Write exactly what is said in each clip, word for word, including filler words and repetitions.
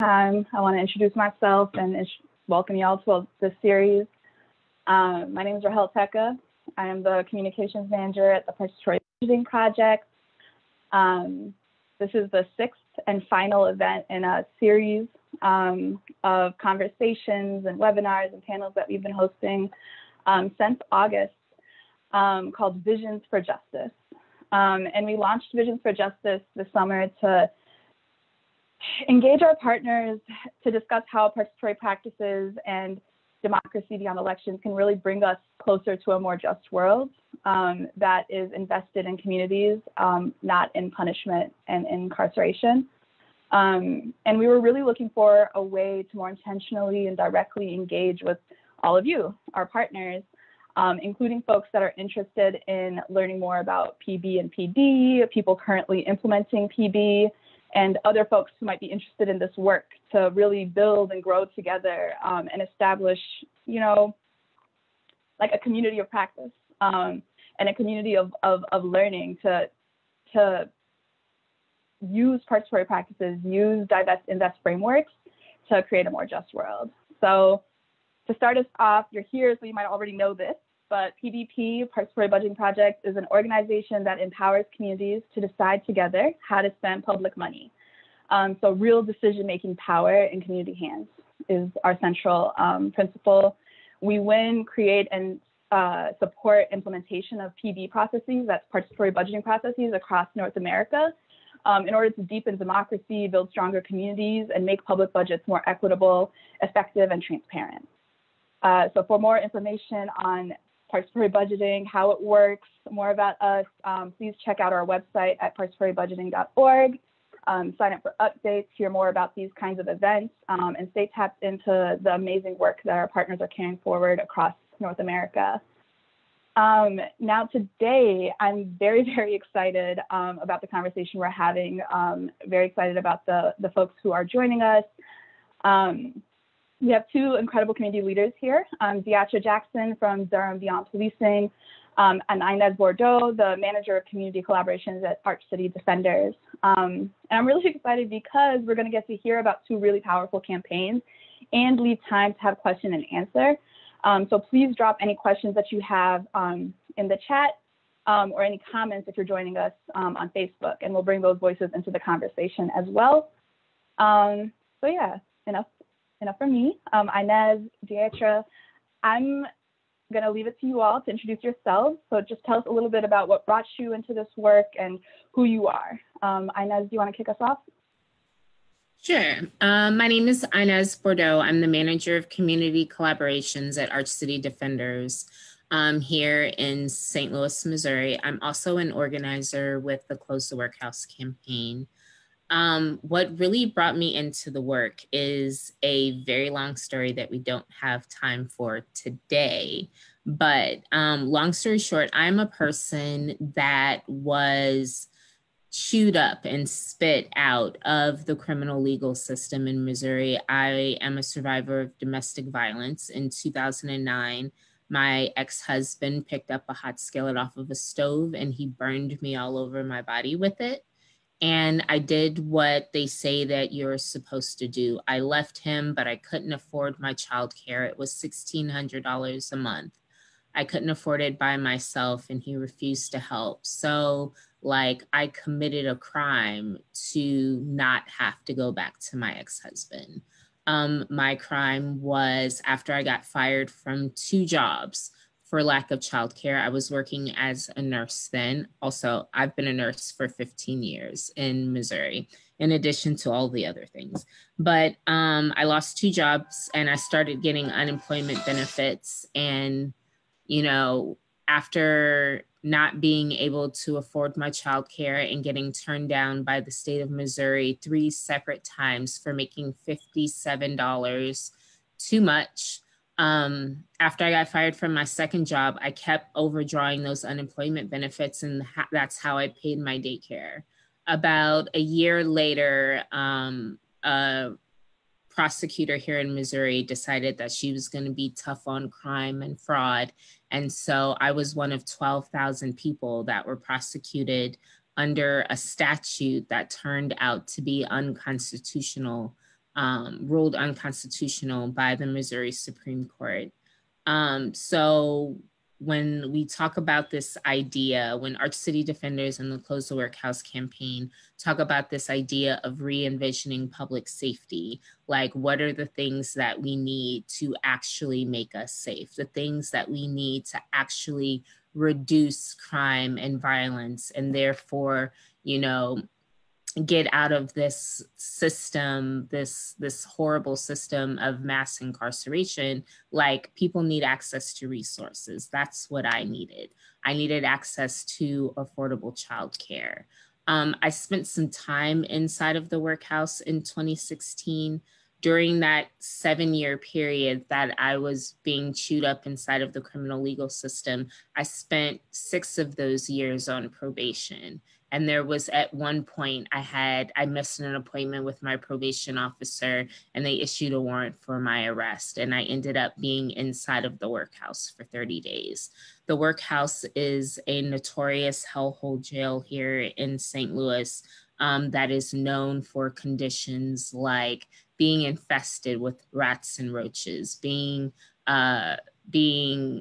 Time. I want to introduce myself and welcome y'all to this series. Um, my name is Rahel Teka. I am the communications manager at the Participatory Budgeting Project. Um, this is the sixth and final event in a series um, of conversations and webinars and panels that we've been hosting um, since August um, called Visions for Justice. Um, and we launched Visions for Justice this summer to engage our partners to discuss how participatory practices and democracy beyond elections can really bring us closer to a more just world um, that is invested in communities, um, not in punishment and incarceration. Um, and we were really looking for a way to more intentionally and directly engage with all of you, our partners, um, including folks that are interested in learning more about P B and P D, people currently implementing P B, and other folks who might be interested in this work to really build and grow together um, and establish, you know, like a community of practice um, and a community of, of, of learning to, to use participatory practices, use divest, invest frameworks to create a more just world. So to start us off, you're here, so you might already know this, but P B P, Participatory Budgeting Project, is an organization that empowers communities to decide together how to spend public money. Um, so real decision-making power in community hands is our central um, principle. We win, create, and uh, support implementation of P B processes, that's participatory budgeting processes, across North America um, in order to deepen democracy, build stronger communities, and make public budgets more equitable, effective, and transparent. Uh, so for more information on participatory budgeting, how it works, more about us, um, please check out our website at participatory budgeting dot org. Um, sign up for updates, hear more about these kinds of events, um, and stay tapped into the amazing work that our partners are carrying forward across North America. Um, now today, I'm very, very excited um, about the conversation we're having, um, very excited about the, the folks who are joining us. Um, We have two incredible community leaders here, um, D'atra Jackson from Durham Beyond Policing, um, and Inez Bordeaux, the manager of community collaborations at Arch City Defenders. Um, and I'm really excited because we're going to get to hear about two really powerful campaigns and leave time to have question and answer. Um, so please drop any questions that you have um, in the chat um, or any comments if you're joining us um, on Facebook, and we'll bring those voices into the conversation as well. Um, so yeah, enough. Enough for me. Um, Inez, D'atra, I'm going to leave it to you all to introduce yourselves. So just tell us a little bit about what brought you into this work and who you are. Um, Inez, do you want to kick us off? Sure. Um, my name is Inez Bordeaux. I'm the manager of community collaborations at Arch City Defenders um, here in Saint Louis, Missouri. I'm also an organizer with the Close the Workhouse campaign. Um, what really brought me into the work is a very long story that we don't have time for today. But um, long story short, I'm a person that was chewed up and spit out of the criminal legal system in Missouri. I am a survivor of domestic violence. In two thousand nine, my ex-husband picked up a hot skillet off of a stove and he burned me all over my body with it. And I did what they say that you're supposed to do. I left him, but I couldn't afford my childcare. It was sixteen hundred dollars a month. I couldn't afford it by myself, and he refused to help. So, like, I committed a crime to not have to go back to my ex-husband. Um, my crime was after I got fired from two jobs for lack of childcare. I was working as a nurse then. Also, I've been a nurse for fifteen years in Missouri, in addition to all the other things. But um, I lost two jobs and I started getting unemployment benefits. And, you know, after not being able to afford my childcare and getting turned down by the state of Missouri three separate times for making fifty-seven dollars too much, Um, after I got fired from my second job, I kept overdrawing those unemployment benefits, and that's how I paid my daycare. About a year later, um, a prosecutor here in Missouri decided that she was going to be tough on crime and fraud. And so I was one of twelve thousand people that were prosecuted under a statute that turned out to be unconstitutional um, ruled unconstitutional by the Missouri Supreme Court. Um, so when we talk about this idea, when Arch City Defenders and the Close the Workhouse campaign talk about this idea of re-envisioning public safety, like what are the things that we need to actually make us safe, the things that we need to actually reduce crime and violence, and therefore, you know, get out of this system, this, this horrible system of mass incarceration. Like, people need access to resources. That's what I needed. I needed access to affordable childcare. Um, I spent some time inside of the workhouse in twenty sixteen. During that seven year period that I was being chewed up inside of the criminal legal system, I spent six of those years on probation. And there was at one point I had, I missed an appointment with my probation officer and they issued a warrant for my arrest. And I ended up being inside of the workhouse for thirty days. The workhouse is a notorious hellhole jail here in Saint Louis um, that is known for conditions like being infested with rats and roaches, being, uh, being,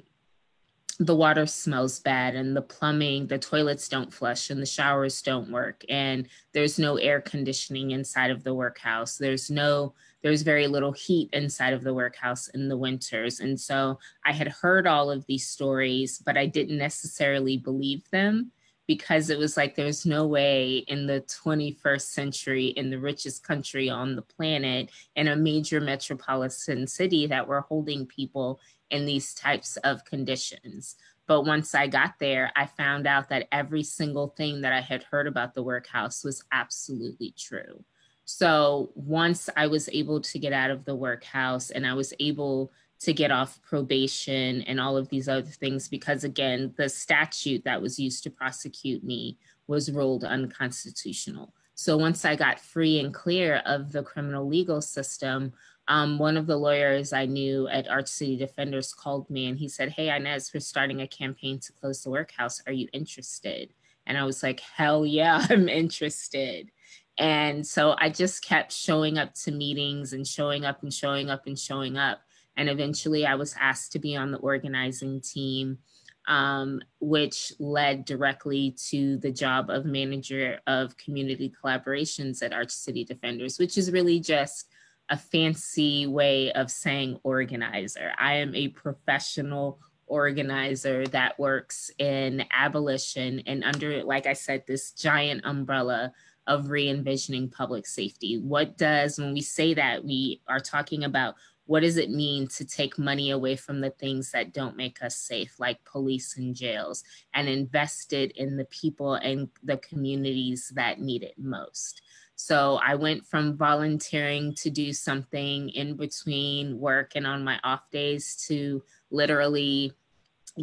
the water smells bad and the plumbing, the toilets don't flush and the showers don't work. And there's no air conditioning inside of the workhouse. There's no, there's very little heat inside of the workhouse in the winters. And so I had heard all of these stories, but I didn't necessarily believe them, because it was like, there's no way in the twenty-first century, in the richest country on the planet, in a major metropolitan city, that we're holding people in these types of conditions. But once I got there, I found out that every single thing that I had heard about the workhouse was absolutely true. So once I was able to get out of the workhouse and I was able to get off probation and all of these other things, because again, the statute that was used to prosecute me was ruled unconstitutional. So once I got free and clear of the criminal legal system, um, one of the lawyers I knew at Arch City Defenders called me and he said, "Hey, Inez, we're starting a campaign to close the workhouse. Are you interested?" And I was like, hell yeah, I'm interested. And so I just kept showing up to meetings and showing up and showing up and showing up. And eventually I was asked to be on the organizing team, um, which led directly to the job of manager of community collaborations at Arch City Defenders, which is really just a fancy way of saying organizer. I am a professional organizer that works in abolition and under, like I said, this giant umbrella of re-envisioning public safety. What does, when we say that, we are talking about, what does it mean to take money away from the things that don't make us safe, like police and jails, and invest it in the people and the communities that need it most? So I went from volunteering to do something in between work and on my off days to literally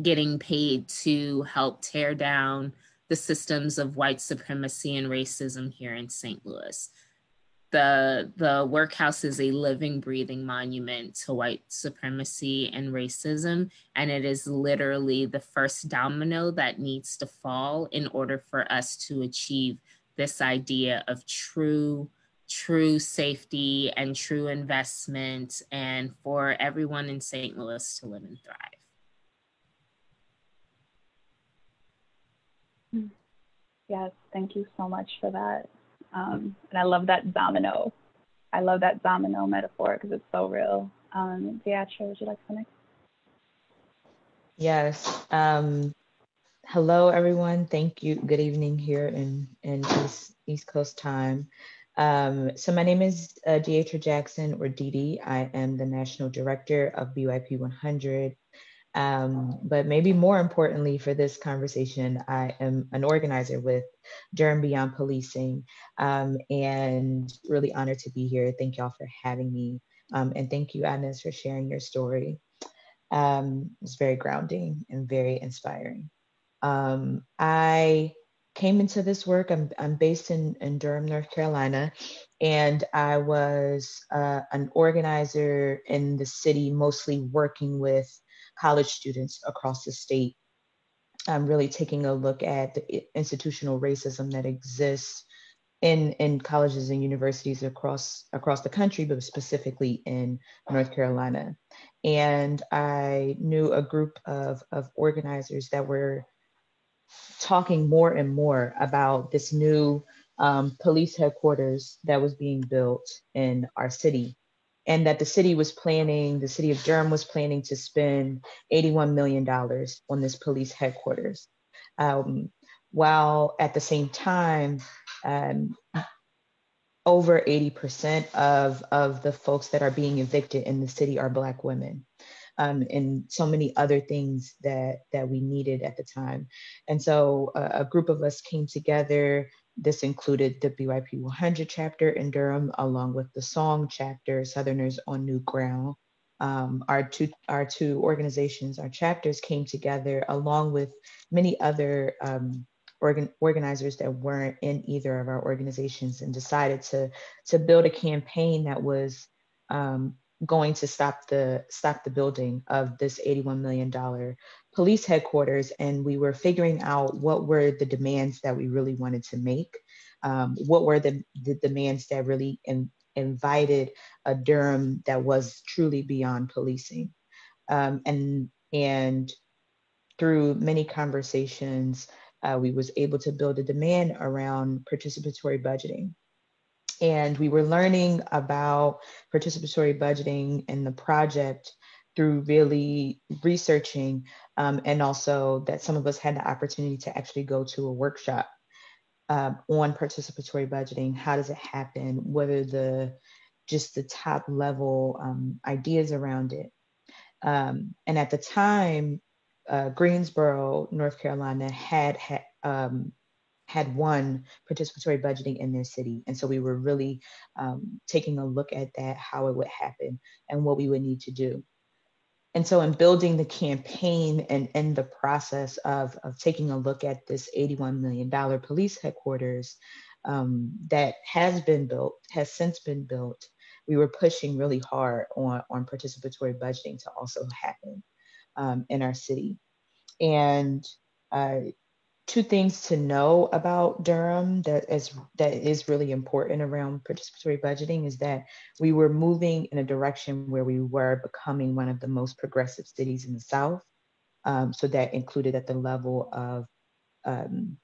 getting paid to help tear down the systems of white supremacy and racism here in Saint Louis. The, the workhouse is a living, breathing monument to white supremacy and racism. And it is literally the first domino that needs to fall in order for us to achieve this idea of true, true safety and true investment, and for everyone in Saint Louis to live and thrive. Yes, thank you so much for that. Um, and I love that domino. I love that domino metaphor because it's so real. Um, D'atra, would you like to next? Yes. Um, hello, everyone. Thank you. Good evening here in, in East, East Coast time. Um, so my name is uh, D'atra Jackson, or D D. I am the National Director of B Y P one hundred. Um, but maybe more importantly for this conversation, I am an organizer with Durham Beyond Policing, um, and really honored to be here. Thank y'all for having me. Um, and thank you, Inez, for sharing your story. Um, it's very grounding and very inspiring. Um, I came into this work, I'm, I'm based in, in Durham, North Carolina, and I was uh, an organizer in the city, mostly working with college students across the state. I'm really taking a look at the institutional racism that exists in in colleges and universities across across the country, but specifically in North Carolina. And I knew a group of, of organizers that were talking more and more about this new um, police headquarters that was being built in our city, and that the city was planning, the city of Durham was planning to spend eighty-one million dollars on this police headquarters. Um, while at the same time, um, over eighty percent of, of the folks that are being evicted in the city are Black women, um, and so many other things that, that we needed at the time. And so uh, a group of us came together. This included the B Y P one hundred chapter in Durham, along with the Song chapter, Southerners on New Ground. Um, our two our two organizations, our chapters came together, along with many other um, organ organizers that weren't in either of our organizations, and decided to to build a campaign that was um, going to stop the stop the building of this eighty-one million dollar police headquarters. And we were figuring out what were the demands that we really wanted to make, um, what were the, the demands that really in, invited a Durham that was truly beyond policing. Um, and, and through many conversations, uh, we was able to build a demand around participatory budgeting. And we were learning about participatory budgeting and the project through really researching, um, and also that some of us had the opportunity to actually go to a workshop uh, on participatory budgeting. How does it happen? What are the, just the top level um, ideas around it? Um, and at the time, uh, Greensboro, North Carolina had, had, um, had won participatory budgeting in their city. And so we were really um, taking a look at that, how it would happen and what we would need to do. And so in building the campaign and in the process of, of taking a look at this eighty-one million dollar police headquarters um, that has been built, has since been built, we were pushing really hard on, on participatory budgeting to also happen um, in our city. And uh, two things to know about Durham that is, that is really important around participatory budgeting is that we were moving in a direction where we were becoming one of the most progressive cities in the South. Um, so that included at the level of, um,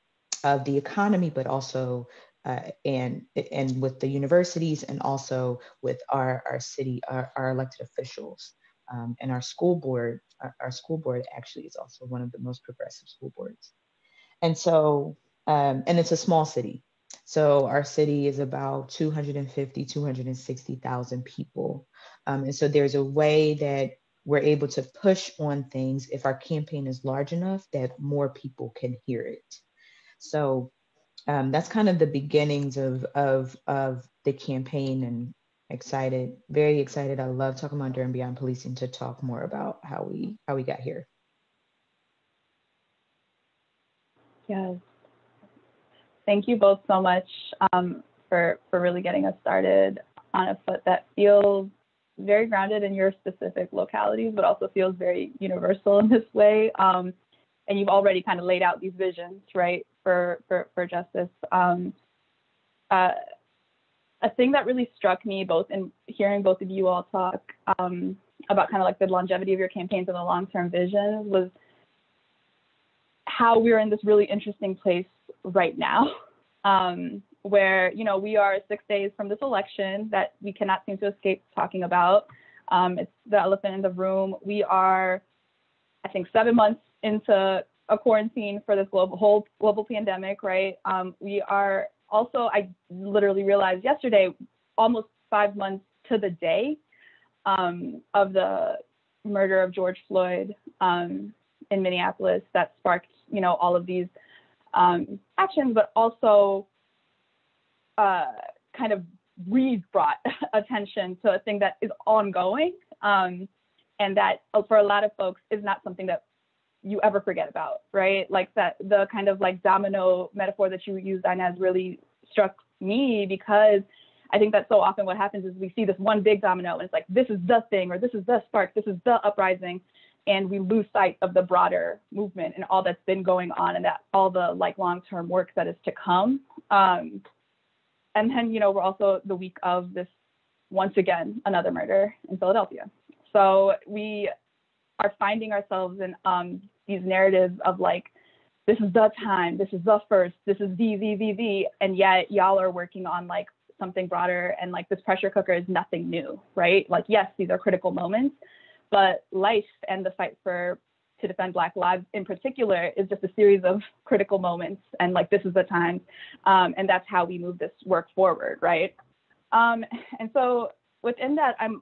of the economy, but also uh, and, and with the universities, and also with our, our city, our, our elected officials. Um, and our school board, our, our school board actually is also one of the most progressive school boards. And so, um, and it's a small city. So our city is about two hundred fifty, two hundred sixty thousand people. Um, and so there's a way that we're able to push on things if our campaign is large enough that more people can hear it. So um, that's kind of the beginnings of, of, of the campaign, and excited, very excited. I love talking about Durham Beyond Policing to talk more about how we, how we got here. Yeah, thank you both so much um, for, for really getting us started on a foot that feels very grounded in your specific localities, but also feels very universal in this way. Um, and you've already kind of laid out these visions, right, for, for, for justice. Um, uh, a thing that really struck me both in hearing both of you all talk um, about kind of like the longevity of your campaigns and the long-term vision was how we're in this really interesting place right now, um, where, you know, we are six days from this election that we cannot seem to escape talking about. Um, it's the elephant in the room. We are, I think, seven months into a quarantine for this global, whole global pandemic, right? Um, we are also, I literally realized yesterday, almost five months to the day um, of the murder of George Floyd um, in Minneapolis that sparked, you know, all of these um, actions, but also uh, kind of re-brought attention to a thing that is ongoing, um, and that for a lot of folks is not something that you ever forget about, right? Like that, the kind of like domino metaphor that you used, Inez, really struck me, because I think that so often what happens is we see this one big domino and it's like, this is the thing, or this is the spark, this is the uprising. And we lose sight of the broader movement and all that's been going on, and that all the like long-term work that is to come. Um, And then, you know, we're also the week of this, once again, another murder in Philadelphia. So we are finding ourselves in um, these narratives of like, this is the time, this is the first, this is the, the, the, the, and yet y'all are working on like something broader, and like this pressure cooker is nothing new, right? Like, yes, these are critical moments, but life and the fight for to defend Black lives in particular is just a series of critical moments. And like, this is the time. Um, and that's how we move this work forward, right? Um, and so within that, I'm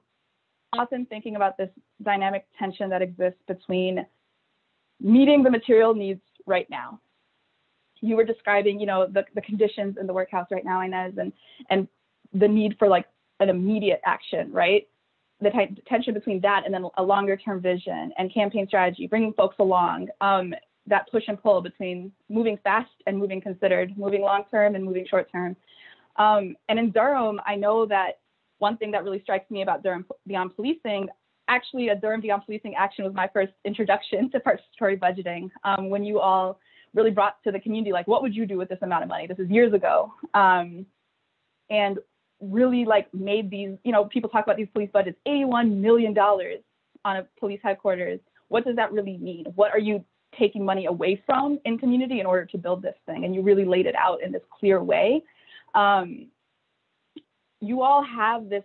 often thinking about this dynamic tension that exists between meeting the material needs right now. You were describing, you know, the, the conditions in the workhouse right now, Inez, and, and the need for like an immediate action, right? The t- tension between that and then a longer term vision and campaign strategy, bringing folks along, um, that push and pull between moving fast and moving considered, moving long term and moving short term. Um, and in Durham, I know that one thing that really strikes me about Durham Beyond Policing, actually a Durham Beyond Policing action was my first introduction to participatory budgeting, um, when you all really brought to the community, like, what would you do with this amount of money? This is years ago. Um, and really like made these, you know, people talk about these police budgets, eighty-one million dollars on a police headquarters. What does that really mean? What are you taking money away from in community in order to build this thing? And you really laid it out in this clear way. Um, you all have this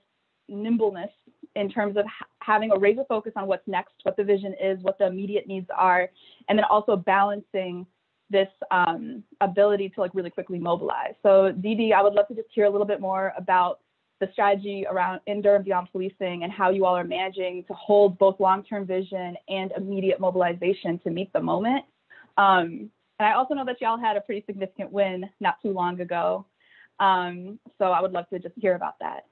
nimbleness in terms of ha- having a razor focus on what's next, what the vision is, what the immediate needs are, and then also balancing this um, ability to like really quickly mobilize. So Didi, I would love to just hear a little bit more about the strategy around in Durham Beyond Policing and how you all are managing to hold both long-term vision and immediate mobilization to meet the moment. Um, and I also know that y'all had a pretty significant win not too long ago. Um, so I would love to just hear about that.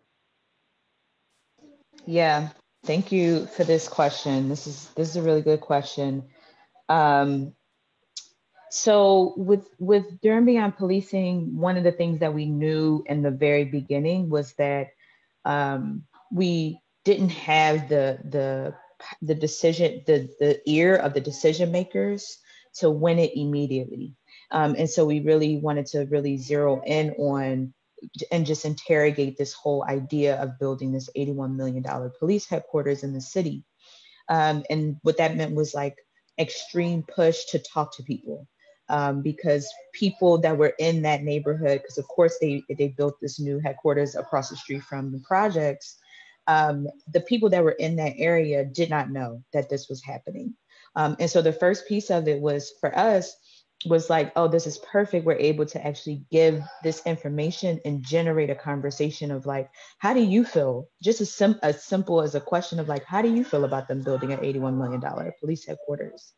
Yeah, thank you for this question. This is this is a really good question. Um, So with with Durham Beyond Policing, one of the things that we knew in the very beginning was that um, we didn't have the the the decision the the ear of the decision makers to win it immediately, um, and so we really wanted to really zero in on and just interrogate this whole idea of building this eighty-one million dollars police headquarters in the city, um, and what that meant was like extreme push to talk to people. Um, because people that were in that neighborhood, because of course they, they built this new headquarters across the street from the projects, um, the people that were in that area did not know that this was happening. Um, and so the first piece of it was for us was like, oh, this is perfect. We're able to actually give this information and generate a conversation of like, how do you feel? Just as, sim- as simple as a question of like, how do you feel about them building an eighty-one million dollars police headquarters?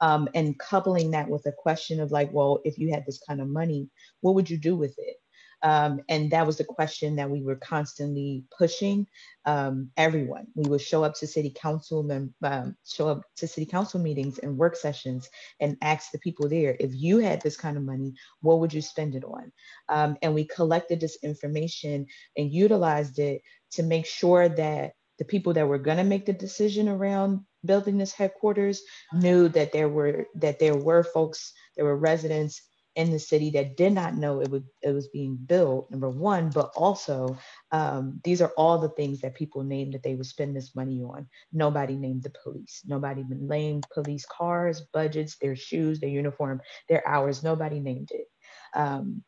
Um, and coupling that with a question of like, well, if you had this kind of money, what would you do with it? Um, and that was the question that we were constantly pushing um, everyone. We would show up to city council and um, show up to city council meetings and work sessions and ask the people there, if you had this kind of money, what would you spend it on? Um, and we collected this information and utilized it to make sure that the people that were going to make the decision around building this headquarters knew that there were that there were folks, there were residents in the city that did not know it was it was being built, number one, but also um, these are all the things that people named that they would spend this money on. Nobody named the police. Nobody named police cars, budgets, their shoes, their uniform, their hours. Nobody named it. Um,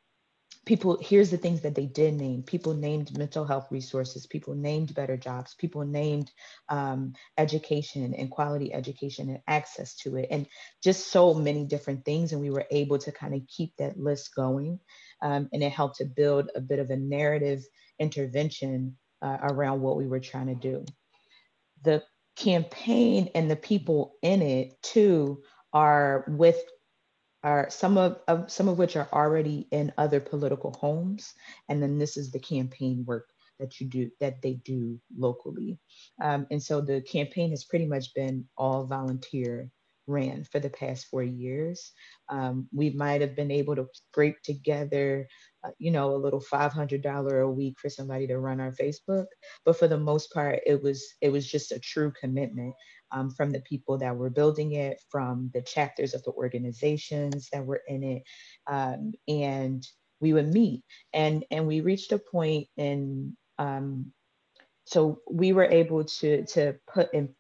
People, here's the things that they did name. People named mental health resources. People named better jobs. People named um, education and quality education and access to it, and just so many different things. And we were able to kind of keep that list going. Um, and it helped to build a bit of a narrative intervention uh, around what we were trying to do. The campaign and the people in it too are with Are some of, of some of which are already in other political homes, and then this is the campaign work that you do that they do locally, um, and so the campaign has pretty much been all volunteer ran for the past four years. Um, we might have been able to scrape together, uh, you know, a little five hundred dollars a week for somebody to run our Facebook, but for the most part, it was it was just a true commitment. Um, from the people that were building it, from the chapters of the organizations that were in it, um, and we would meet. And, and we reached a point in, um, so we were able to, to put in,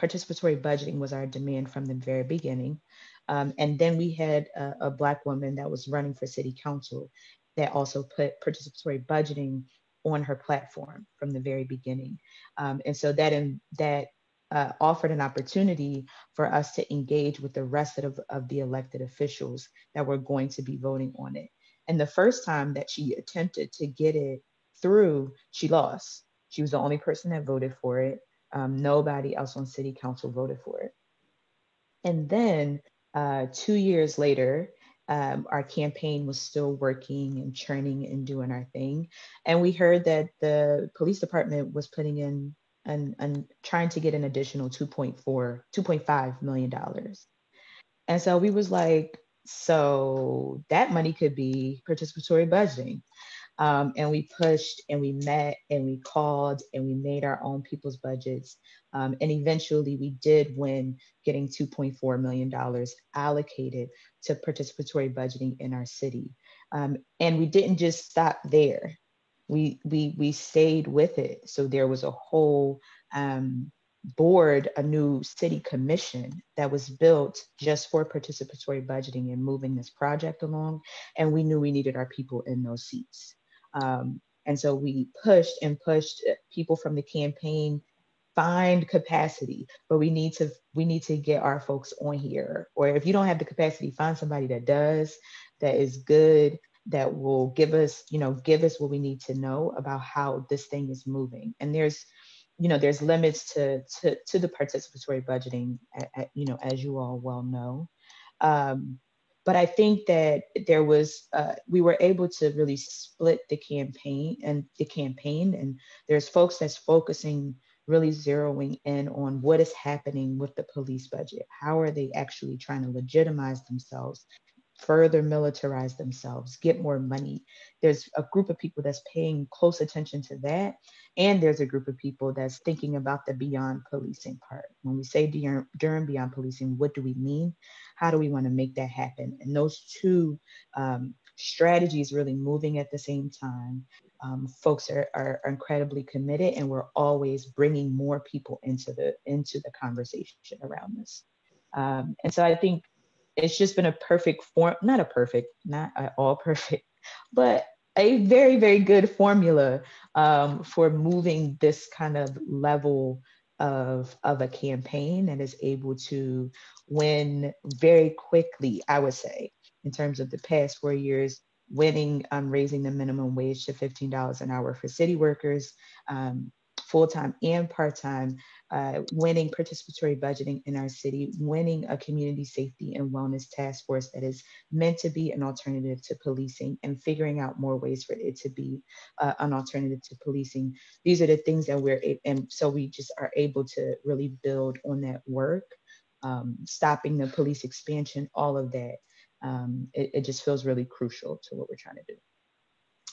participatory budgeting was our demand from the very beginning. Um, and then we had a, a Black woman that was running for city council that also put participatory budgeting on her platform from the very beginning. Um, and so that, in, that uh, offered an opportunity for us to engage with the rest of, of the elected officials that were going to be voting on it. And the first time that she attempted to get it through, she lost. She was the only person that voted for it. Um, nobody else on city council voted for it. And then uh, two years later, Um, our campaign was still working and churning and doing our thing. And we heard that the police department was putting in and an, trying to get an additional two point four, two point five million dollars. And so we was like, so that money could be participatory budgeting. Um, and we pushed and we met and we called and we made our own people's budgets. Um, and eventually we did win getting two point four million dollars allocated to participatory budgeting in our city. Um, and we didn't just stop there. We, we, we stayed with it. So there was a whole um, board, a new city commission that was built just for participatory budgeting and moving this project along. And we knew we needed our people in those seats. Um, and so we pushed and pushed people from the campaign, find capacity, but we need to we need to get our folks on here. Or if you don't have the capacity, find somebody that does, that is good, that will give us, you know, give us what we need to know about how this thing is moving. And there's, you know, there's limits to to, to the participatory budgeting, at, at, you know, as you all well know. Um, But I think that there was, uh, we were able to really split the campaign and the campaign. And there's folks that's focusing, really zeroing in on what is happening with the police budget. How are they actually trying to legitimize themselves, further militarize themselves, get more money? There's a group of people that's paying close attention to that. And there's a group of people that's thinking about the beyond policing part. When we say Durham, Durham Beyond Policing, what do we mean? How do we want to make that happen? And those two um, strategies really moving at the same time. Um, folks are, are incredibly committed, and we're always bringing more people into the, into the conversation around this. Um, and so I think it's just been a perfect form, not a perfect, not at all perfect, but a very, very good formula um, for moving this kind of level of, of a campaign that is able to win very quickly, I would say, in terms of the past four years, winning, um, raising the minimum wage to fifteen dollars an hour for city workers, um, full-time and part-time, uh, winning participatory budgeting in our city, winning a community safety and wellness task force that is meant to be an alternative to policing, and figuring out more ways for it to be uh, an alternative to policing. These are the things that we're, and so we just are able to really build on that work, um, stopping the police expansion, all of that. Um, it, it just feels really crucial to what we're trying to do.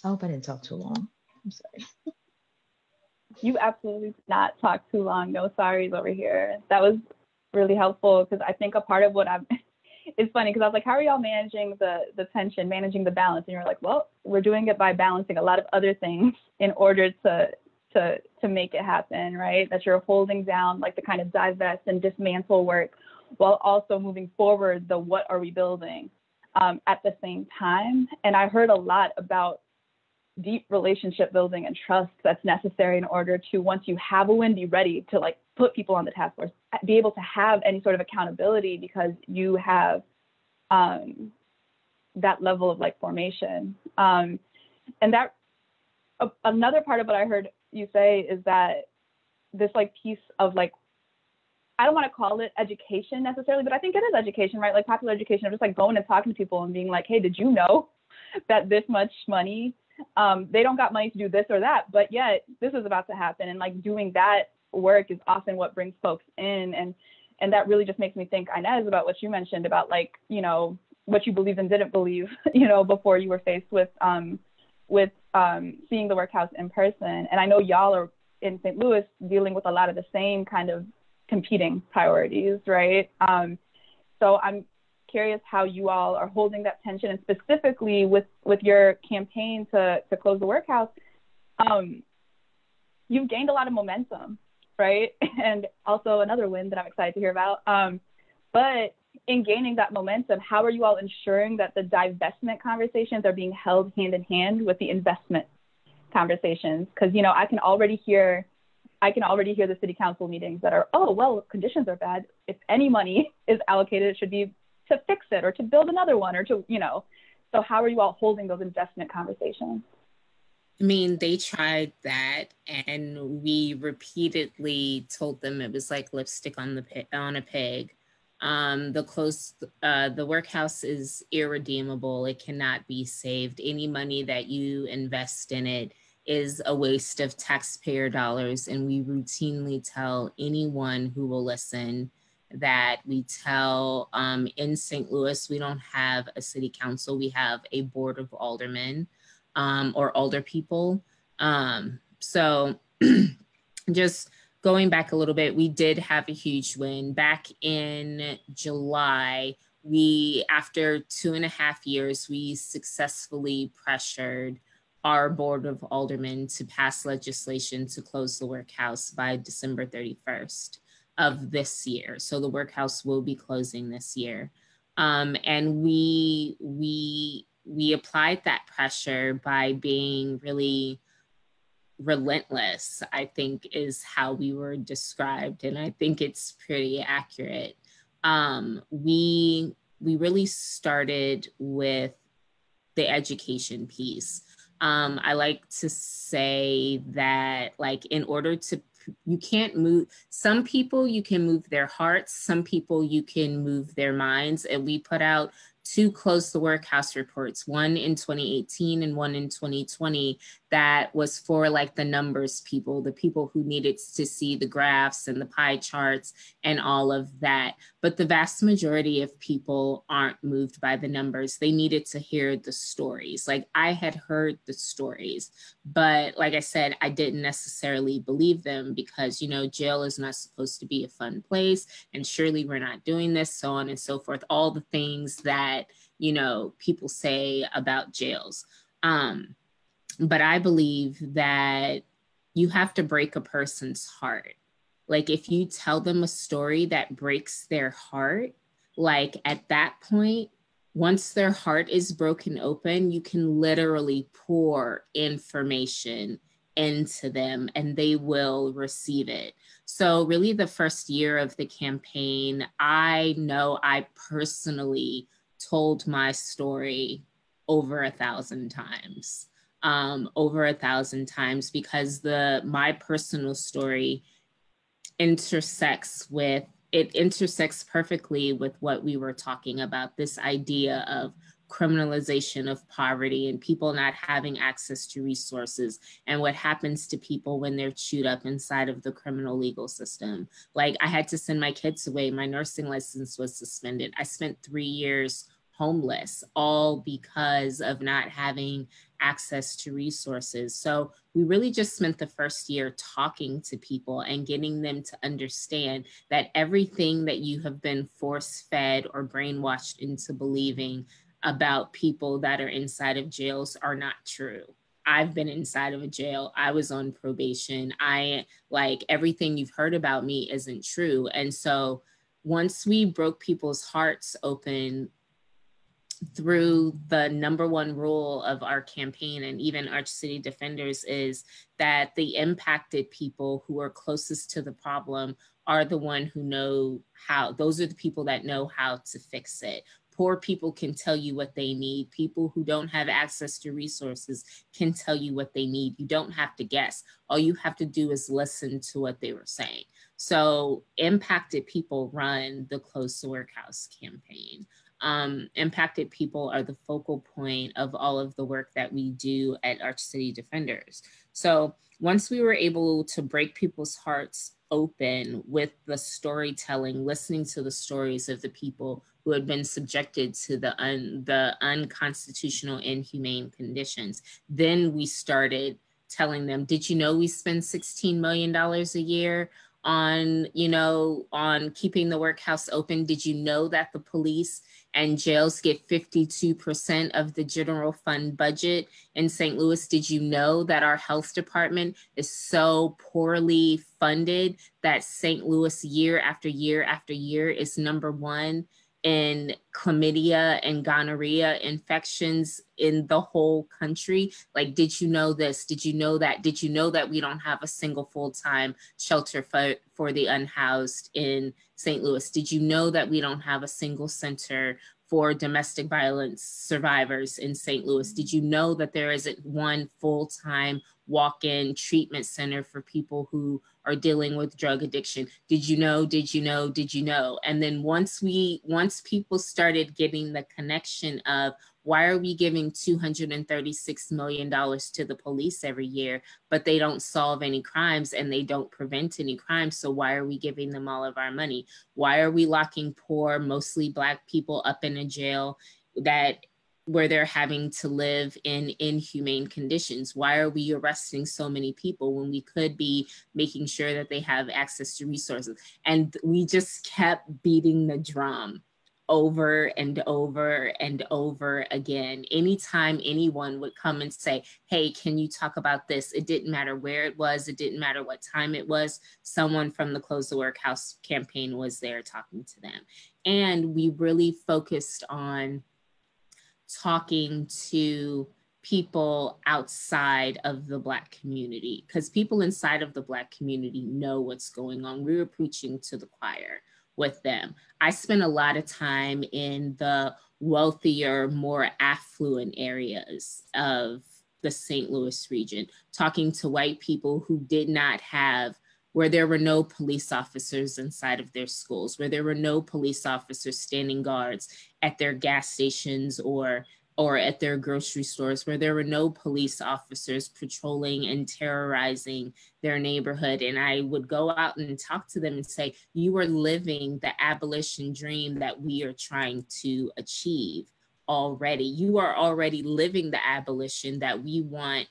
I hope I didn't talk too long. I'm sorry. You absolutely did not talk too long. No sorries over here. That was really helpful, because I think a part of what I'm, it's funny because I was like, how are y'all managing the, the tension, managing the balance? And you're like, well, we're doing it by balancing a lot of other things in order to to to make it happen, right? That you're holding down like the kind of divest and dismantle work while also moving forward the what are we building um, at the same time. And I heard a lot about deep relationship building and trust that's necessary in order to, once you have a win, be ready to like put people on the task force, be able to have any sort of accountability because you have um, that level of like formation. Um, and that uh, another part of what I heard you say is that this like piece of like, I don't want to call it education necessarily, but I think it is education, right? Like popular education of just like going and talking to people and being like, hey, did you know that this much money Um, they don't got money to do this or that, but yet this is about to happen. And like doing that work is often what brings folks in. And, and that really just makes me think, Inez, about what you mentioned about like, you know, what you believed and didn't believe, you know, before you were faced with, um, with um, seeing the workhouse in person. And I know y'all are in Saint Louis dealing with a lot of the same kind of competing priorities, right? Um, so I'm curious how you all are holding that tension, and specifically with, with your campaign to, to close the workhouse, um, you've gained a lot of momentum, right? And also another win that I'm excited to hear about. Um, but in gaining that momentum, how are you all ensuring that the divestment conversations are being held hand in hand with the investment conversations? Because, you know, I can already hear, I can already hear the city council meetings that are, oh, well, conditions are bad. If any money is allocated, it should be to fix it or to build another one or to, you know. So how are you all holding those investment conversations? I mean, they tried that, and we repeatedly told them it was like lipstick on the pe- on a peg. Um, the close, uh, the workhouse is irredeemable. It cannot be saved. Any money that you invest in it is a waste of taxpayer dollars. And we routinely tell anyone who will listen that we tell, um, in Saint Louis, we don't have a city council. We have a board of aldermen, um, or alder people. Um, so just going back a little bit, we did have a huge win. Back in July, we, after two and a half years, we successfully pressured our board of aldermen to pass legislation to close the workhouse by December thirty-first of this year. So the workhouse will be closing this year. Um, and we, we, we applied that pressure by being really relentless, I think is how we were described. And I think it's pretty accurate. Um, we, we really started with the education piece. Um, I like to say that, like, in order to, you can't move, some people you can move their hearts, some people you can move their minds. And we put out two Close the Workhouse reports, one in twenty eighteen and one in twenty twenty, that was for like the numbers people, the people who needed to see the graphs and the pie charts and all of that. But the vast majority of people aren't moved by the numbers. They needed to hear the stories. Like, I had heard the stories, but like I said, I didn't necessarily believe them because, you know, jail is not supposed to be a fun place, and surely we're not doing this, so on and so forth. All the things that, you know, people say about jails. Um, But I believe that you have to break a person's heart. Like, if you tell them a story that breaks their heart, like at that point, once their heart is broken open, you can literally pour information into them and they will receive it. So really the first year of the campaign, I know I personally told my story over a thousand times. Um, over a thousand times because the my personal story intersects with, it intersects perfectly with what we were talking about, this idea of criminalization of poverty and people not having access to resources and what happens to people when they're chewed up inside of the criminal legal system. Like, I had to send my kids away. My nursing license was suspended. I spent three years homeless, all because of not having access to resources. So we really just spent the first year talking to people and getting them to understand that everything that you have been force-fed or brainwashed into believing about people that are inside of jails are not true. I've been inside of a jail. I was on probation. I, like, everything you've heard about me isn't true. And so once we broke people's hearts open through the number one rule of our campaign and even Arch City Defenders is that the impacted people who are closest to the problem are the one who know how, those are the people that know how to fix it. Poor people can tell you what they need. People who don't have access to resources can tell you what they need. You don't have to guess. All you have to do is listen to what they were saying. So impacted people run the Close the Workhouse campaign. Um, impacted people are the focal point of all of the work that we do at Arch City Defenders. So once we were able to break people's hearts open with the storytelling, listening to the stories of the people who had been subjected to the, un- the unconstitutional, inhumane conditions, then we started telling them, did you know we spend sixteen million dollars a year on, you know, on keeping the workhouse open? Did you know that the police and jails get fifty-two percent of the general fund budget in Saint Louis? Did you know that our health department is so poorly funded that Saint Louis year after year after year is number one in chlamydia and gonorrhea infections in the whole country? Like, did you know this? Did you know that? Did you know that we don't have a single full-time shelter for, for the unhoused in Saint Louis? Did you know that we don't have a single center for domestic violence survivors in Saint Louis? Did you know that there isn't one full-time walk-in treatment center for people who are dealing with drug addiction? Did you know, did you know, did you know? And then once we, once people started getting the connection of, why are we giving two hundred thirty-six million dollars to the police every year, but they don't solve any crimes and they don't prevent any crimes? So why are we giving them all of our money? Why are we locking poor, mostly Black people up in a jail that where they're having to live in inhumane conditions? Why are we arresting so many people when we could be making sure that they have access to resources? And we just kept beating the drum over and over and over again. Anytime anyone would come and say, hey, can you talk about this? It didn't matter where it was, it didn't matter what time it was, someone from the Close the Workhouse campaign was there talking to them. And we really focused on talking to people outside of the Black community, because people inside of the Black community know what's going on. We were preaching to the choir with them. I spent a lot of time in the wealthier, more affluent areas of the Saint Louis region, talking to white people who did not have, where there were no police officers inside of their schools, where there were no police officers standing guards at their gas stations or, or at their grocery stores, where there were no police officers patrolling and terrorizing their neighborhood. And I would go out and talk to them and say, you are living the abolition dream that we are trying to achieve already. You are already living the abolition that we want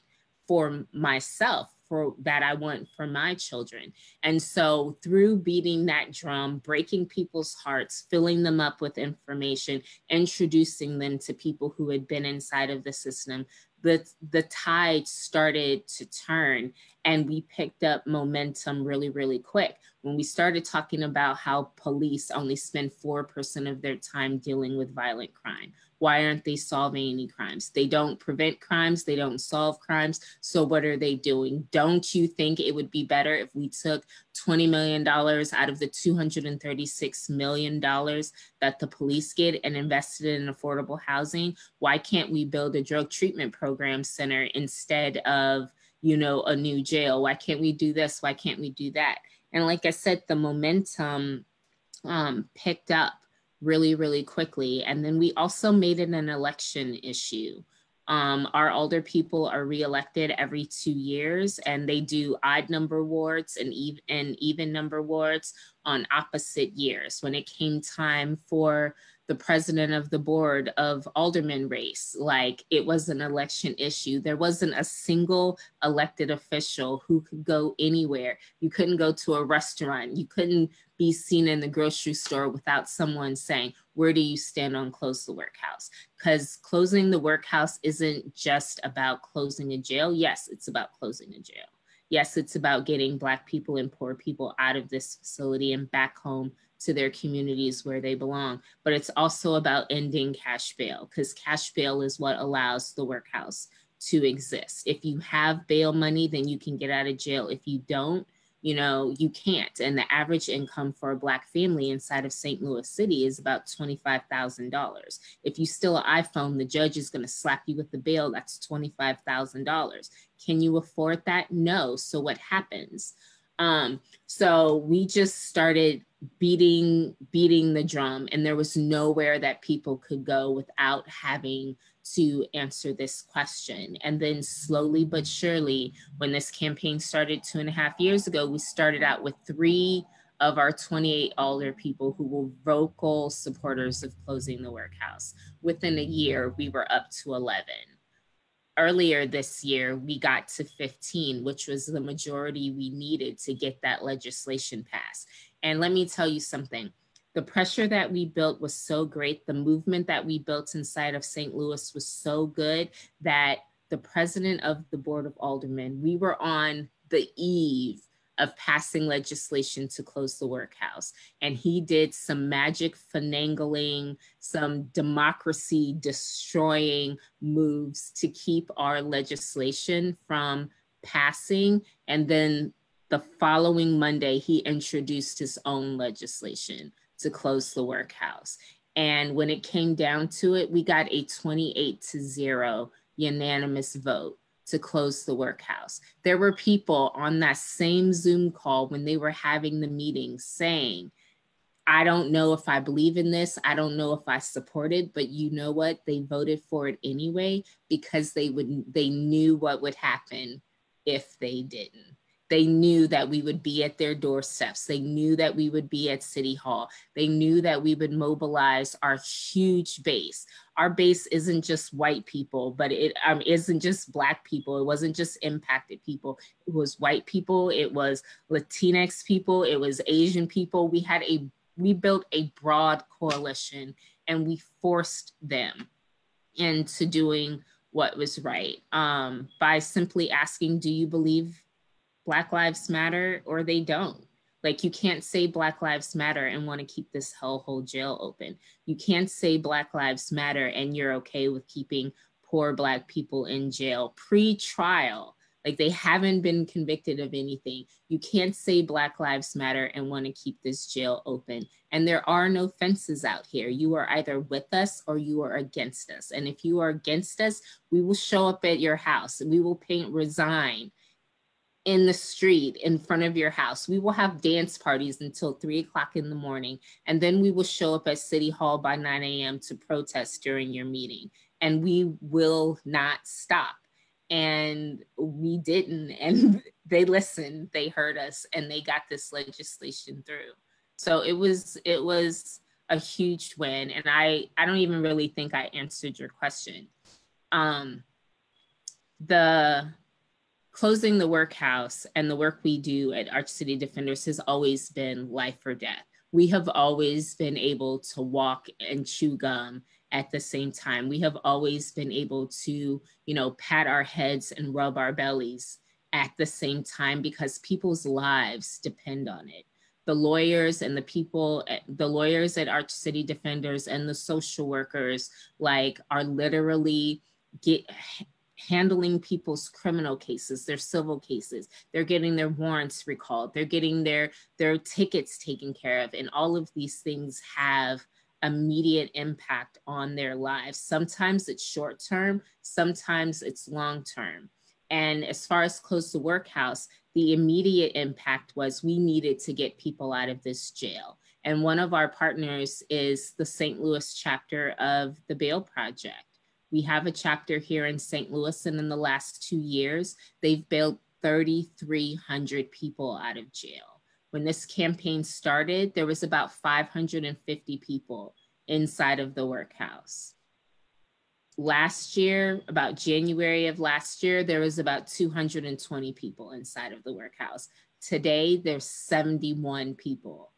for myself, for that I want for my children. And so through beating that drum, breaking people's hearts, filling them up with information, introducing them to people who had been inside of the system, the, the tide started to turn and we picked up momentum really, really quick. When we started talking about how police only spend four percent of their time dealing with violent crime. Why aren't they solving any crimes? They don't prevent crimes, they don't solve crimes. So what are they doing? Don't you think it would be better if we took twenty million dollars out of the two hundred thirty-six million dollars that the police get and invested in affordable housing? Why can't we build a drug treatment program center instead of, you know, a new jail? Why can't we do this? Why can't we do that? And like I said, the momentum um, picked up really, really quickly. And then we also made it an election issue. Um, our older people are reelected every two years and they do odd number wards and even, and even number wards on opposite years. When it came time for the president of the board of aldermen race, like it was an election issue. There wasn't a single elected official who could go anywhere. You couldn't go to a restaurant. You couldn't be seen in the grocery store without someone saying, where do you stand on Close the Workhouse? Because closing the workhouse isn't just about closing a jail. Yes, it's about closing a jail. Yes, it's about getting Black people and poor people out of this facility and back home to their communities where they belong. But it's also about ending cash bail, because cash bail is what allows the workhouse to exist. If you have bail money, then you can get out of jail. If you don't, you know, you can't. And the average income for a Black family inside of Saint Louis City is about twenty-five thousand dollars. If you steal an iPhone, the judge is gonna slap you with the bail. That's twenty-five thousand dollars. Can you afford that? No. So what happens? Um, so we just started beating, beating the drum, and there was nowhere that people could go without having to answer this question. And then slowly but surely, when this campaign started two and a half years ago, we started out with three of our twenty-eight alder people who were vocal supporters of closing the workhouse. Within a year, we were up to eleven. earlier this year, we got to fifteen, which was the majority we needed to get that legislation passed. And let me tell you something, the pressure that we built was so great. The movement that we built inside of Saint Louis was so good that the president of the Board of Aldermen, we were on the eve of passing legislation to close the workhouse. And he did some magic finagling, some democracy destroying moves to keep our legislation from passing. And then the following Monday, he introduced his own legislation to close the workhouse. And when it came down to it, we got a twenty-eight to zero unanimous vote to close the workhouse. There were people on that same Zoom call when they were having the meeting saying, I don't know if I believe in this, I don't know if I support it, but you know what? They voted for it anyway because they would, they knew what would happen if they didn't. They knew that we would be at their doorsteps. They knew that we would be at City Hall. They knew that we would mobilize our huge base. Our base isn't just white people, but it um, isn't just Black people. It wasn't just impacted people. It was white people. It was Latinx people. It was Asian people. We had a, we built a broad coalition and we forced them into doing what was right um, by simply asking, do you believe Black Lives Matter or they don't? Like, you can't say Black Lives Matter and want to keep this hellhole jail open. You can't say Black Lives Matter and you're okay with keeping poor Black people in jail pre-trial. Like, they haven't been convicted of anything. You can't say Black Lives Matter and want to keep this jail open. And there are no fences out here. You are either with us or you are against us. And if you are against us, we will show up at your house and we will paint resign in the street in front of your house. We will have dance parties until three o'clock in the morning. And then we will show up at City Hall by nine a m to protest during your meeting. And we will not stop. And we didn't. And they listened, they heard us, and they got this legislation through. So it was, it was a huge win. And I, I don't even really think I answered your question. Um, the Closing the workhouse and the work we do at Arch City Defenders has always been life or death. We have always been able to walk and chew gum at the same time. We have always been able to, you know, pat our heads and rub our bellies at the same time because people's lives depend on it. The lawyers and the people, the lawyers at Arch City Defenders and the social workers, like, are literally get, handling people's criminal cases, their civil cases. They're getting their warrants recalled. They're getting their, their tickets taken care of. And all of these things have immediate impact on their lives. Sometimes it's short term, sometimes it's long term. And as far as Close the Workhouse, the immediate impact was we needed to get people out of this jail. And one of our partners is the Saint Louis chapter of the Bail Project. We have a chapter here in Saint Louis, and in the last two years, they've bailed three thousand three hundred people out of jail. When this campaign started, there was about five hundred fifty people inside of the workhouse. Last year, about January of last year, there was about two hundred twenty people inside of the workhouse. Today, there's seventy-one people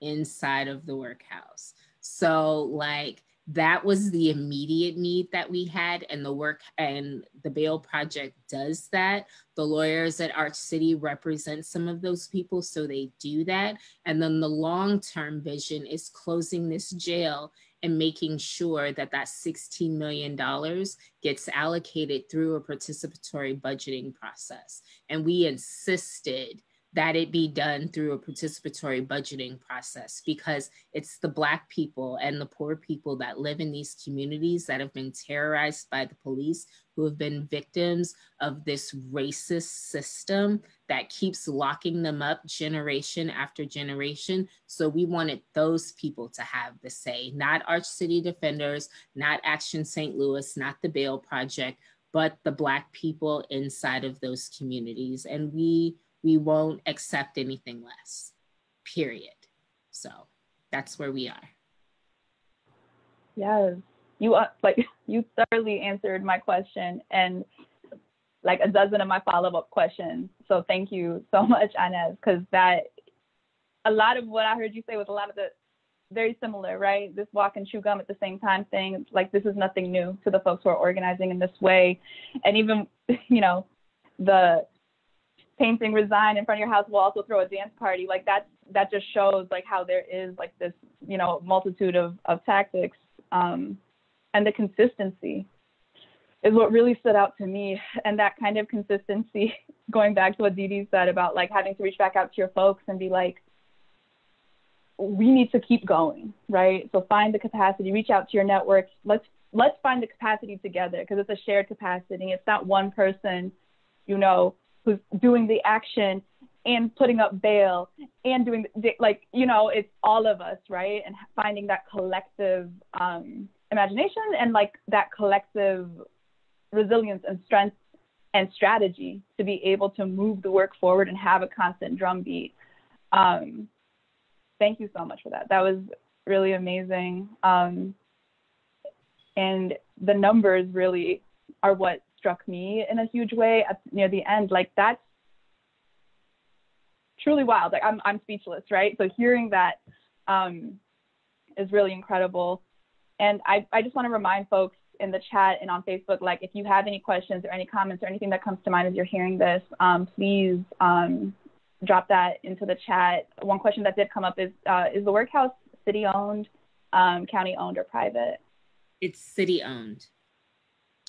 inside of the workhouse. So, like, that was the immediate need that we had, and the work and the Bail Project does that. The lawyers at Arch City represent some of those people, so they do that. And then the long-term vision is closing this jail and making sure that that sixteen million dollars gets allocated through a participatory budgeting process. And we insisted that it be done through a participatory budgeting process because it's the Black people and the poor people that live in these communities that have been terrorized by the police, who have been victims of this racist system that keeps locking them up generation after generation. So we wanted those people to have the say, not Arch City Defenders, not Action Saint Louis, not the Bail Project, but the Black people inside of those communities. And we We won't accept anything less, period. So that's where we are. Yes, you uh, like you thoroughly answered my question and like a dozen of my follow-up questions. So thank you so much, Inez, because that a lot of what I heard you say was a lot of the very similar, right? This walk and chew gum at the same time thing, like this is nothing new to the folks who are organizing in this way. And even, you know, the painting resign in front of your house will also throw a dance party. Like that's, that just shows like how there is like this, you know, multitude of, of tactics, um, and the consistency is what really stood out to me. And that kind of consistency, going back to what Didi said about like having to reach back out to your folks and be like, we need to keep going, right? So find the capacity, reach out to your networks. Let's let's find the capacity together, because it's a shared capacity. It's not one person, you know, who's doing the action and putting up bail and doing, the, like, you know, it's all of us, right? And finding that collective um, imagination and like that collective resilience and strength and strategy to be able to move the work forward and have a constant drumbeat. Um, Thank you so much for that. That was really amazing. Um, and the numbers really are what struck me in a huge way at, near the end. Like that's truly wild. Like I'm, I'm speechless, right? So hearing that um, is really incredible. And I, I just want to remind folks in the chat and on Facebook, like if you have any questions or any comments or anything that comes to mind as you're hearing this, um, please, um, drop that into the chat. One question that did come up is, uh, is the workhouse city-owned, um, county-owned, or private? It's city-owned.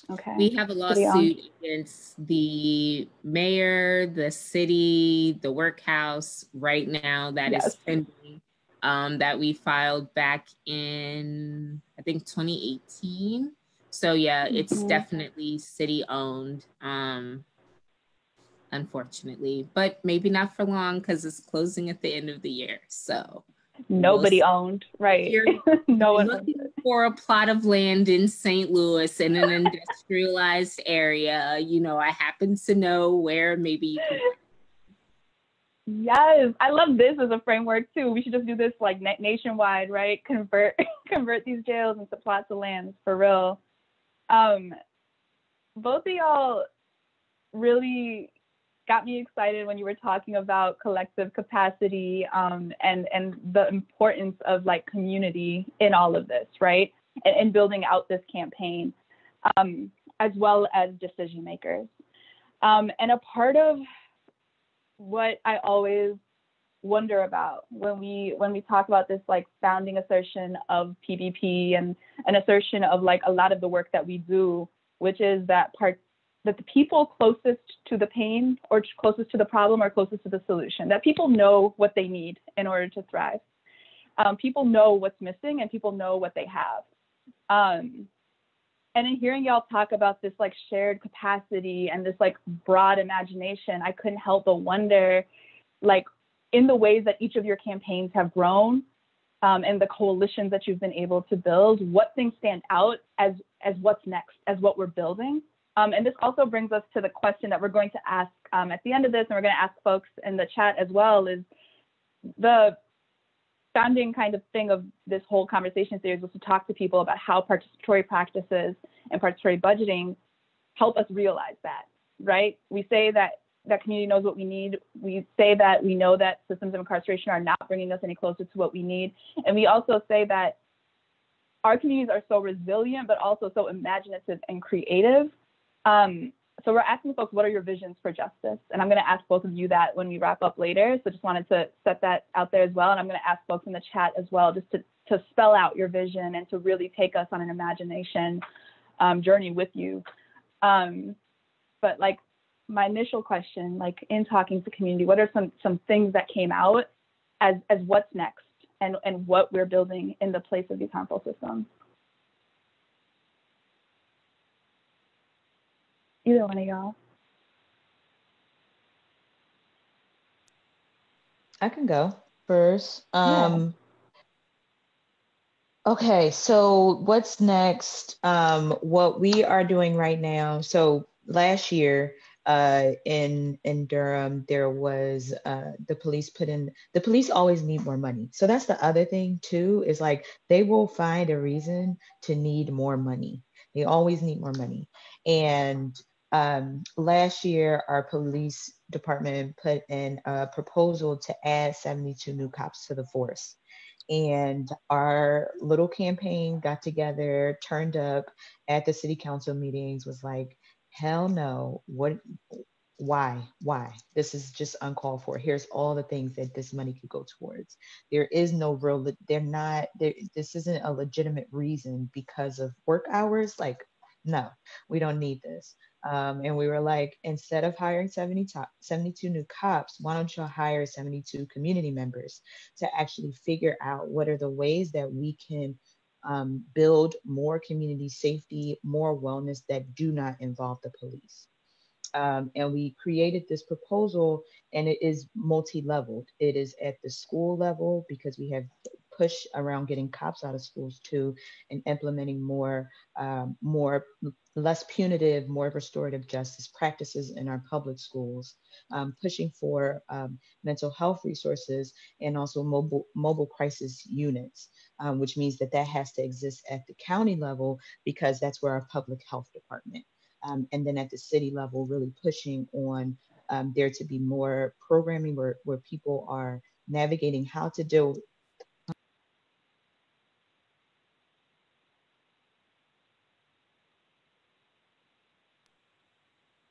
Okay. We have a lawsuit against the mayor, the city, the workhouse right now that yes. is pending, um, that we filed back in, I think, twenty eighteen. So yeah, mm-hmm. it's definitely city-owned. Um, unfortunately, but maybe not for long because it's closing at the end of the year. So nobody owned, right? You're no one looking for a plot of land in Saint Louis in an industrialized area. You know, I happen to know where maybe you can. Yes, I love this as a framework too. We should just do this like nationwide, right? Convert, convert these jails into plots of lands for real. Um, both of y'all really got me excited when you were talking about collective capacity um, and, and the importance of like community in all of this, right? And, and building out this campaign um, as well as decision makers. Um, and a part of what I always wonder about when we, when we talk about this like founding assertion of P B P and an assertion of like a lot of the work that we do, which is that part that the people closest to the pain or closest to the problem or closest to the solution, that people know what they need in order to thrive. Um, people know what's missing and people know what they have. Um, and in hearing y'all talk about this like shared capacity and this like broad imagination, I couldn't help but wonder, like in the ways that each of your campaigns have grown um, and the coalitions that you've been able to build, what things stand out as, as what's next, as what we're building. Um, and this also brings us to the question that we're going to ask um, at the end of this, and we're going to ask folks in the chat as well, is the founding kind of thing of this whole conversation series was to talk to people about how participatory practices and participatory budgeting help us realize that, right? We say that that community knows what we need. We say that we know that systems of incarceration are not bringing us any closer to what we need. And we also say that our communities are so resilient, but also so imaginative and creative. Um, so we're asking folks, what are your visions for justice? And I'm going to ask both of you that when we wrap up later. So just wanted to set that out there as well. And I'm going to ask folks in the chat as well, just to, to spell out your vision and to really take us on an imagination um, journey with you. Um, but like my initial question, like in talking to community, what are some, some things that came out as, as what's next and, and what we're building in the place of these harmful systems? Either one of y'all. I can go first. Um, yeah. Okay, so what's next? Um, what we are doing right now. So last year, uh, in in Durham, there was uh, the police put in, the police always need more money. So that's the other thing too, is like, they will find a reason to need more money. They always need more money. And um, last year, our police department put in a proposal to add seventy-two new cops to the force. And our little campaign got together, turned up at the city council meetings, was like, hell no, what, why, why? This is just uncalled for. Here's all the things that this money could go towards. There is no real, they're not, they're, this isn't a legitimate reason because of work hours. Like, no, we don't need this. Um, and we were like, instead of hiring seventy top, seventy-two new cops, why don't you hire seventy-two community members to actually figure out what are the ways that we can um, build more community safety, more wellness that do not involve the police. Um, and we created this proposal, and it is multi-leveled. It is at the school level, because we have push around getting cops out of schools too, and implementing more, um, more less punitive, more restorative justice practices in our public schools, um, pushing for um, mental health resources, and also mobile, mobile crisis units, um, which means that that has to exist at the county level, because that's where our public health department, um, and then at the city level, really pushing on um, there to be more programming where, where people are navigating how to deal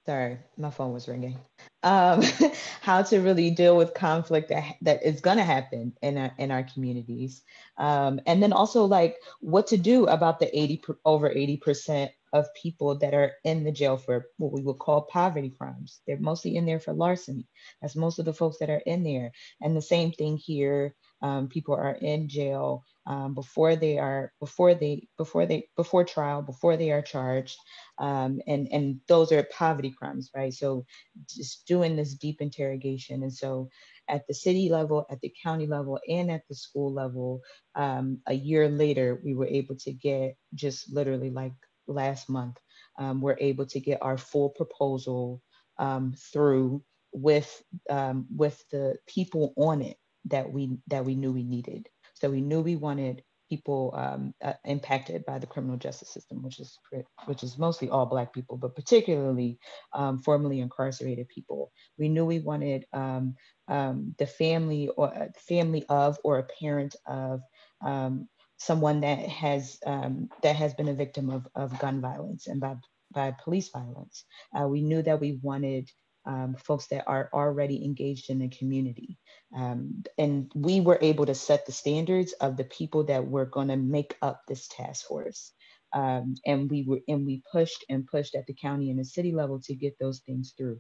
Sorry, my phone was ringing. Um, how to really deal with conflict that, that is going to happen in our, in our communities. Um, and then also, like, what to do about the eighty over eighty percent of people that are in the jail for what we would call poverty crimes. They're mostly in there for larceny. That's most of the folks that are in there. And the same thing here. Um, people are in jail um, before they are before they before they before trial, before they are charged, um, and and those are poverty crimes, right? So just doing this deep interrogation, and so at the city level, at the county level, and at the school level, um, a year later, we were able to get, just literally like last month, um, we're able to get our full proposal um, through with um, with the people on it that we that we knew we needed. So we knew we wanted people um, uh, impacted by the criminal justice system, which is which is mostly all Black people, but particularly um, formerly incarcerated people. We knew we wanted um, um, the family or uh, family of or a parent of um, someone that has um, that has been a victim of of gun violence and by by police violence. Uh, we knew that we wanted Um, folks that are already engaged in the community. Um, and we were able to set the standards of the people that were gonna make up this task force. Um, and we were and we pushed and pushed at the county and the city level to get those things through.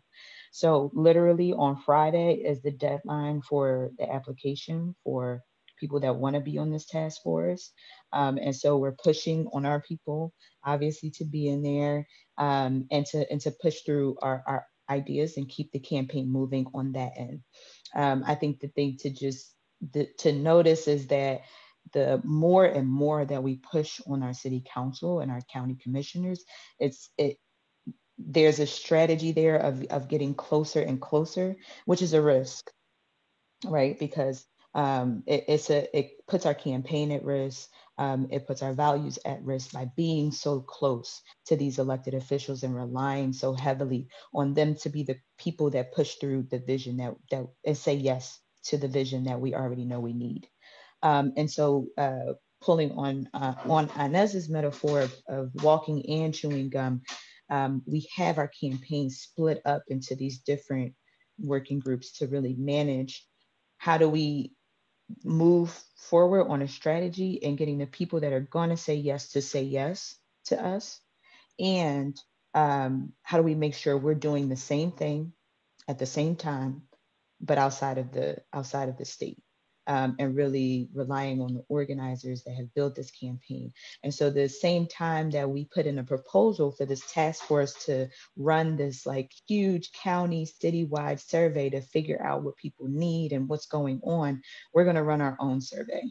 So literally on Friday is the deadline for the application for people that want to be on this task force. Um, and so we're pushing on our people, obviously, to be in there um, and to and to push through our, our ideas and keep the campaign moving on that end. Um, I think the thing to just the, to notice is that the more and more that we push on our city council and our county commissioners, it's it there's a strategy there of, of getting closer and closer, which is a risk, right? Because um, it, it's a it puts our campaign at risk. Um, it puts our values at risk by being so close to these elected officials and relying so heavily on them to be the people that push through the vision that, that and say yes to the vision that we already know we need. Um, and so uh, pulling on, uh, on Inez's metaphor of, of walking and chewing gum, um, we have our campaign split up into these different working groups to really manage how do we move forward on a strategy and getting the people that are going to say yes to say yes to us, and um, how do we make sure we're doing the same thing at the same time, but outside of the outside of the state, um, and really relying on the organizers that have built this campaign. And so the same time that we put in a proposal for this task force to run this like huge county citywide survey to figure out what people need and what's going on, we're going to run our own survey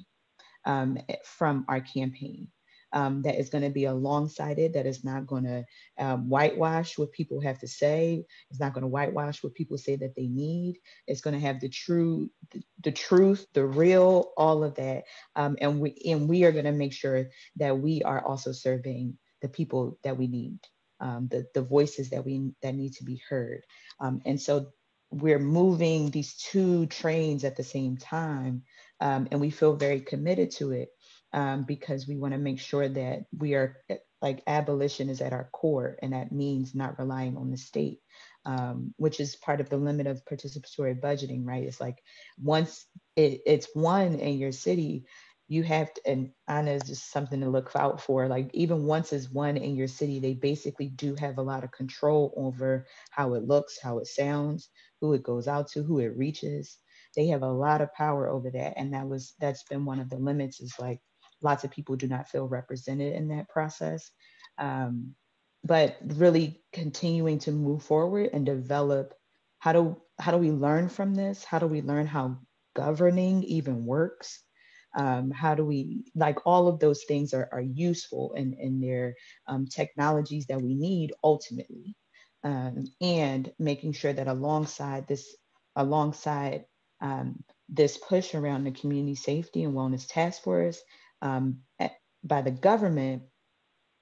um, from our campaign. um, that is going to be alongside it, that is not going to um, whitewash what people have to say. It's not going to whitewash what people say that they need. It's going to have the true, the, the truth, the real, all of that. Um, and we and we are going to make sure that we are also serving the people that we need, um, the, the voices that we that need to be heard. Um, and so we're moving these two trains at the same time, um, and we feel very committed to it, um, because we want to make sure that we are, like, abolition is at our core, and that means not relying on the state, um, which is part of the limit of participatory budgeting, right? It's like, once it, it's won in your city, you have to, and I know it's just something to look out for, like, even once it's one in your city, they basically do have a lot of control over how it looks, how it sounds, who it goes out to, who it reaches. They have a lot of power over that. And that was, that's been one of the limits, is like, lots of people do not feel represented in that process. Um, but really continuing to move forward and develop, how do, how do we learn from this? How do we learn how governing even works? Um, how do we, like, all of those things are, are useful, and in their um, technologies that we need ultimately, um, and making sure that alongside this, alongside um, this push around the Community Safety and Wellness Task Force um, at, by the government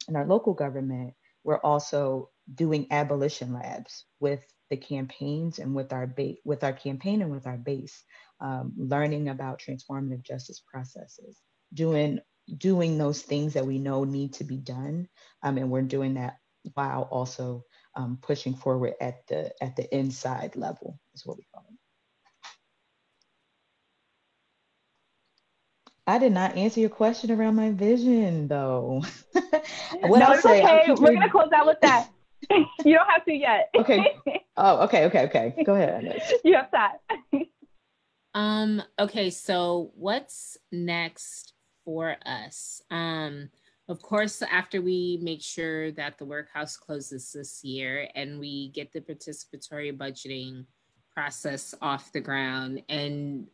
and our local government, we're also doing abolition labs with the campaigns and with our base, with our campaign and with our base, um, learning about transformative justice processes, doing doing those things that we know need to be done, um, and we're doing that while also um, pushing forward at the at the inside level, is what we call it. I did not answer your question around my vision, though. What no, it's say, okay. We're reading. Gonna close out with that. You don't have to yet. Okay. Oh, okay, okay, okay. Go ahead. You have that. um, okay, so what's next for us? Um, of course, after we make sure that the workhouse closes this year and we get the participatory budgeting process off the ground, and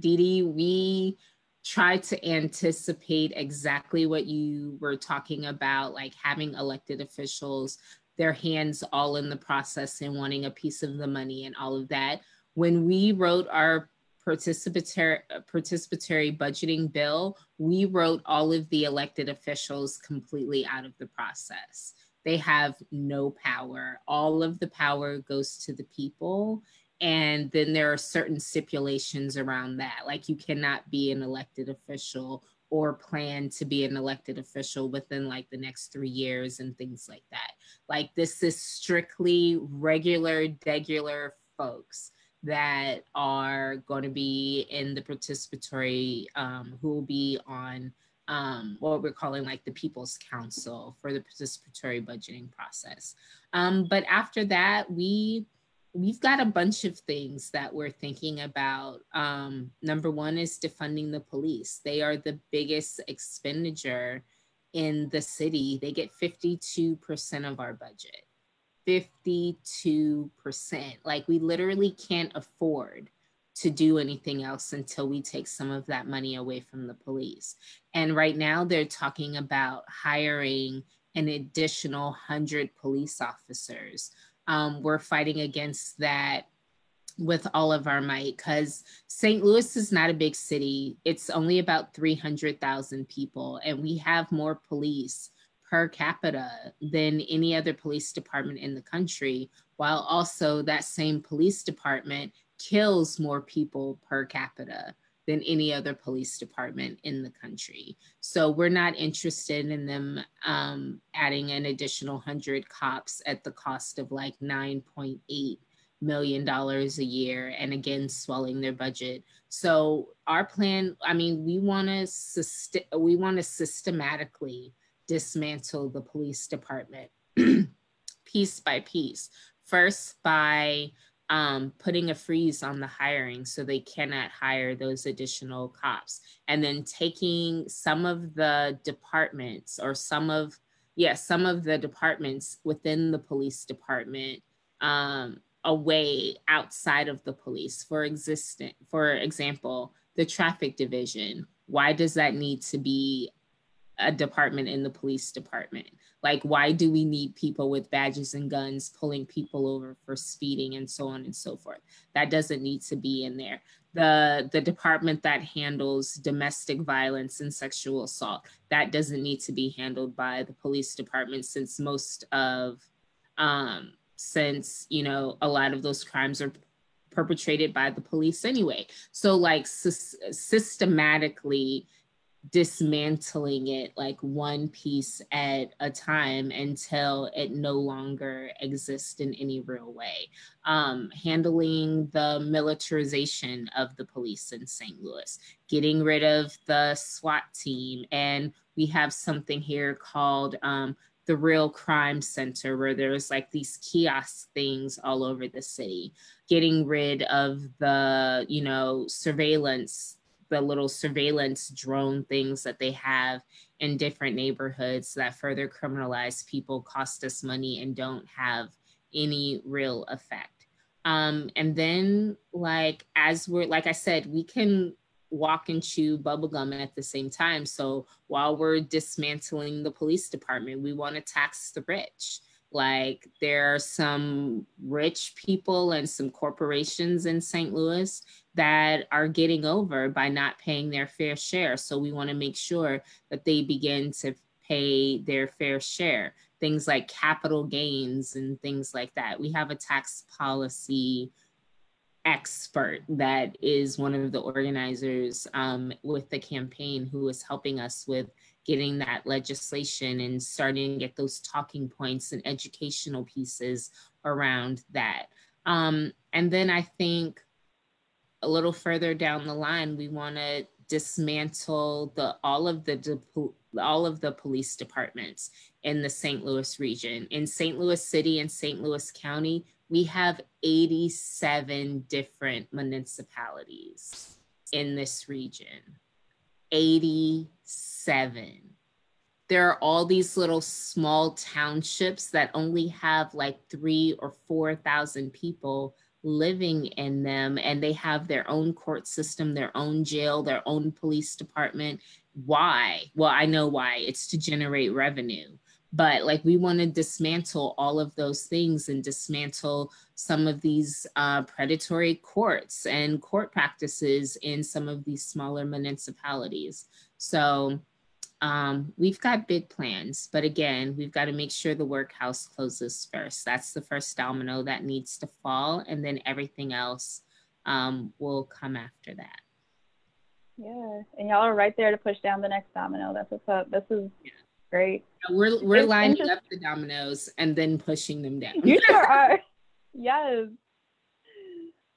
Didi, we try to anticipate exactly what you were talking about, like having elected officials, their hands all in the process and wanting a piece of the money and all of that. When we wrote our participatory, participatory budgeting bill, we wrote all of the elected officials completely out of the process. They have no power. All of the power goes to the people. And then there are certain stipulations around that. Like, you cannot be an elected official or plan to be an elected official within like the next three years and things like that. Like, this is strictly regular, degular folks that are going to be in the participatory, um, who will be on um, what we're calling like the People's Council for the participatory budgeting process. Um, but after that, we, we've got a bunch of things that we're thinking about. Um, number one is defunding the police. They are the biggest expenditure in the city. They get fifty-two percent of our budget, fifty-two percent. Like, we literally can't afford to do anything else until we take some of that money away from the police. And right now they're talking about hiring an additional one hundred police officers. Um, we're fighting against that with all of our might, because Saint Louis is not a big city. It's only about three hundred thousand people, and we have more police per capita than any other police department in the country, while also that same police department kills more people per capita than any other police department in the country. So we're not interested in them um, adding an additional one hundred cops at the cost of like nine point eight million dollars a year, and again, swelling their budget. So our plan, I mean, we wanna, we wanna systematically dismantle the police department piece by piece. First by Um, putting a freeze on the hiring so they cannot hire those additional cops, and then taking some of the departments or some of, yeah, some of the departments within the police department um, away outside of the police. For existent, for example, the traffic division. Why does that need to be a department in the police department. Like, why do we need people with badges and guns pulling people over for speeding and so on and so forth? That doesn't need to be in there. The, the department that handles domestic violence and sexual assault, that doesn't need to be handled by the police department, since most of, um, since, you know, a lot of those crimes are perpetrated by the police anyway. So like sy- systematically dismantling it like one piece at a time until it no longer exists in any real way. Um, handling the militarization of the police in Saint Louis, getting rid of the SWAT team. And we have something here called um, the Real Crime Center, where there's like these kiosk things all over the city, getting rid of the, you know, surveillance, the little surveillance drone things that they have in different neighborhoods that further criminalize people, cost us money, and don't have any real effect. Um, and then like, as we're, like I said, we can walk and chew bubblegum at the same time. So while we're dismantling the police department, we want to tax the rich. Like, there are some rich people and some corporations in Saint Louis that are getting over by not paying their fair share. So we want to make sure that they begin to pay their fair share. Things like capital gains and things like that. We have a tax policy expert that is one of the organizers um, with the campaign, who is helping us with getting that legislation and starting to get those talking points and educational pieces around that. Um, and then I think a little further down the line, we want to dismantle the all of the de- all of the police departments in the Saint Louis region. In Saint Louis City and Saint Louis County, we have eighty-seven different municipalities in this region. eighty-seven. There are all these little small townships that only have like three or four thousand people living in them, and they have their own court system, their own jail, their own police department. Why? Well, I know why. It's to generate revenue. But like, we want to dismantle all of those things and dismantle some of these uh, predatory courts and court practices in some of these smaller municipalities. So um, we've got big plans, but again, we've got to make sure the workhouse closes first. That's the first domino that needs to fall, and then everything else um, will come after that. Yeah, and y'all are right there to push down the next domino. That's what's up. This is yeah. Great. We're we're it's lining up the dominoes and then pushing them down. You sure are. Yes.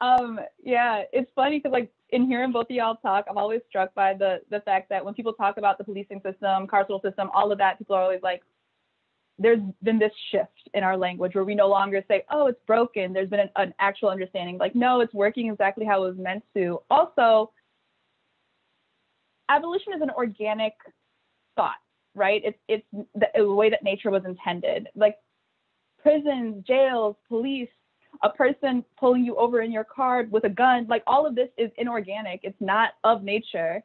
Um. Yeah. It's funny because, like, in hearing both of y'all talk, I'm always struck by the the fact that when people talk about the policing system, carceral system, all of that, people are always like, "There's been this shift in our language where we no longer say, oh, it's broken." There's been an, an actual understanding, like, no, it's working exactly how it was meant to. Also, abolition is an organic thought. Right? It's it's the, the way that nature was intended. Like prisons, jails, police, a person pulling you over in your car with a gun, like all of this is inorganic. It's not of nature.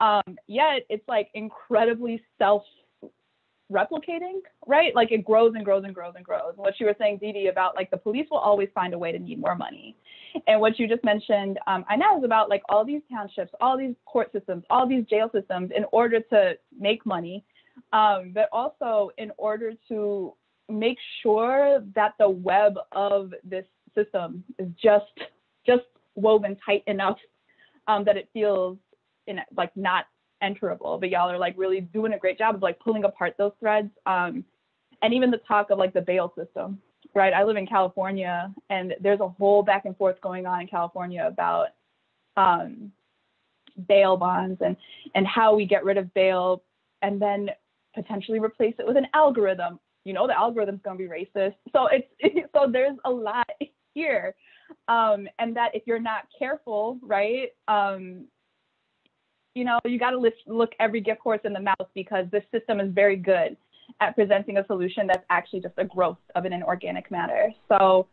Um, yet it's like incredibly self-replicating, right? Like it grows and grows and grows and grows. What you were saying, Didi, about like the police will always find a way to need more money. And what you just mentioned, um, I know, is about like all these townships, all these court systems, all these jail systems in order to make money, um, but also in order to make sure that the web of this system is just just woven tight enough um, that it feels in, like not enterable. But y'all are like really doing a great job of like pulling apart those threads, um, and even the talk of like the bail system. Right. I live in California, and there's a whole back and forth going on in California about um, bail bonds and, and how we get rid of bail and then potentially replace it with an algorithm. You know, the algorithm's going to be racist. So it's so there's a lot here, um, and that if you're not careful, right, um, you know, you got to look every gift horse in the mouth, because this system is very good at presenting a solution that's actually just a growth of an inorganic matter. So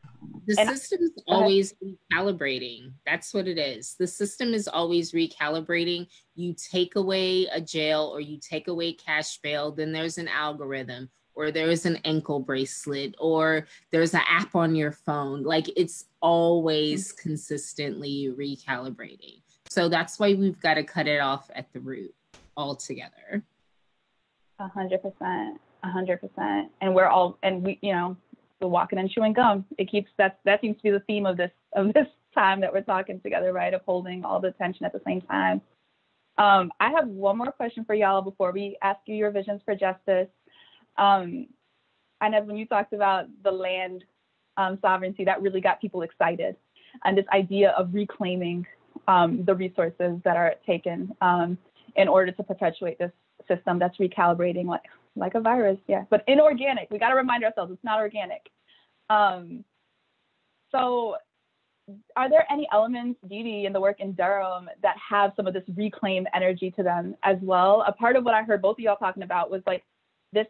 the system is always recalibrating. That's what it is. The system is always recalibrating. You take away a jail or you take away cash bail, then there's an algorithm, or there is an ankle bracelet, or there's an app on your phone. Like, it's always consistently recalibrating. So that's why we've got to cut it off at the root altogether. A hundred percent, a hundred percent. And we're all, and we, you know, we're walking and chewing gum. It keeps, that, that seems to be the theme of this, of this time that we're talking together, right? Of holding all the tension at the same time. Um, I have one more question for y'all before we ask you your visions for justice. Um, Inez, when you talked about the land um, sovereignty, that really got people excited, and this idea of reclaiming um, the resources that are taken um, in order to perpetuate this system that's recalibrating like, like a virus, yeah, but inorganic. We got to remind ourselves it's not organic. Um, so are there any elements, Dee Dee, in the work in Durham that have some of this reclaimed energy to them as well? A part of what I heard both of y'all talking about was like this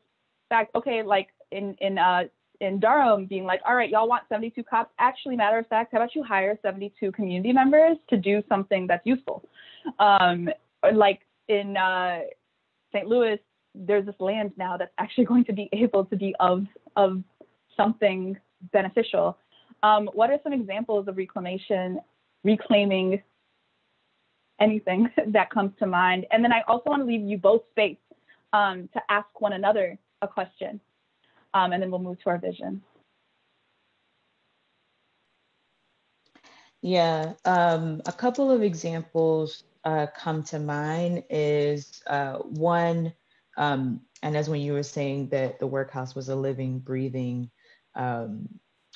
fact, okay, like in, in, uh, in Durham being like, all right, y'all want seventy-two cops. Actually, matter of fact, how about you hire seventy-two community members to do something that's useful? Um, like in, uh, Saint Louis, there's this land now that's actually going to be able to be of, of something beneficial. Um, what are some examples of reclamation, reclaiming anything that comes to mind? And then I also want to leave you both space um, to ask one another a question, um, and then we'll move to our vision. Yeah, um, a couple of examples Uh, come to mind is uh, one, um, and as when you were saying that the workhouse was a living, breathing um,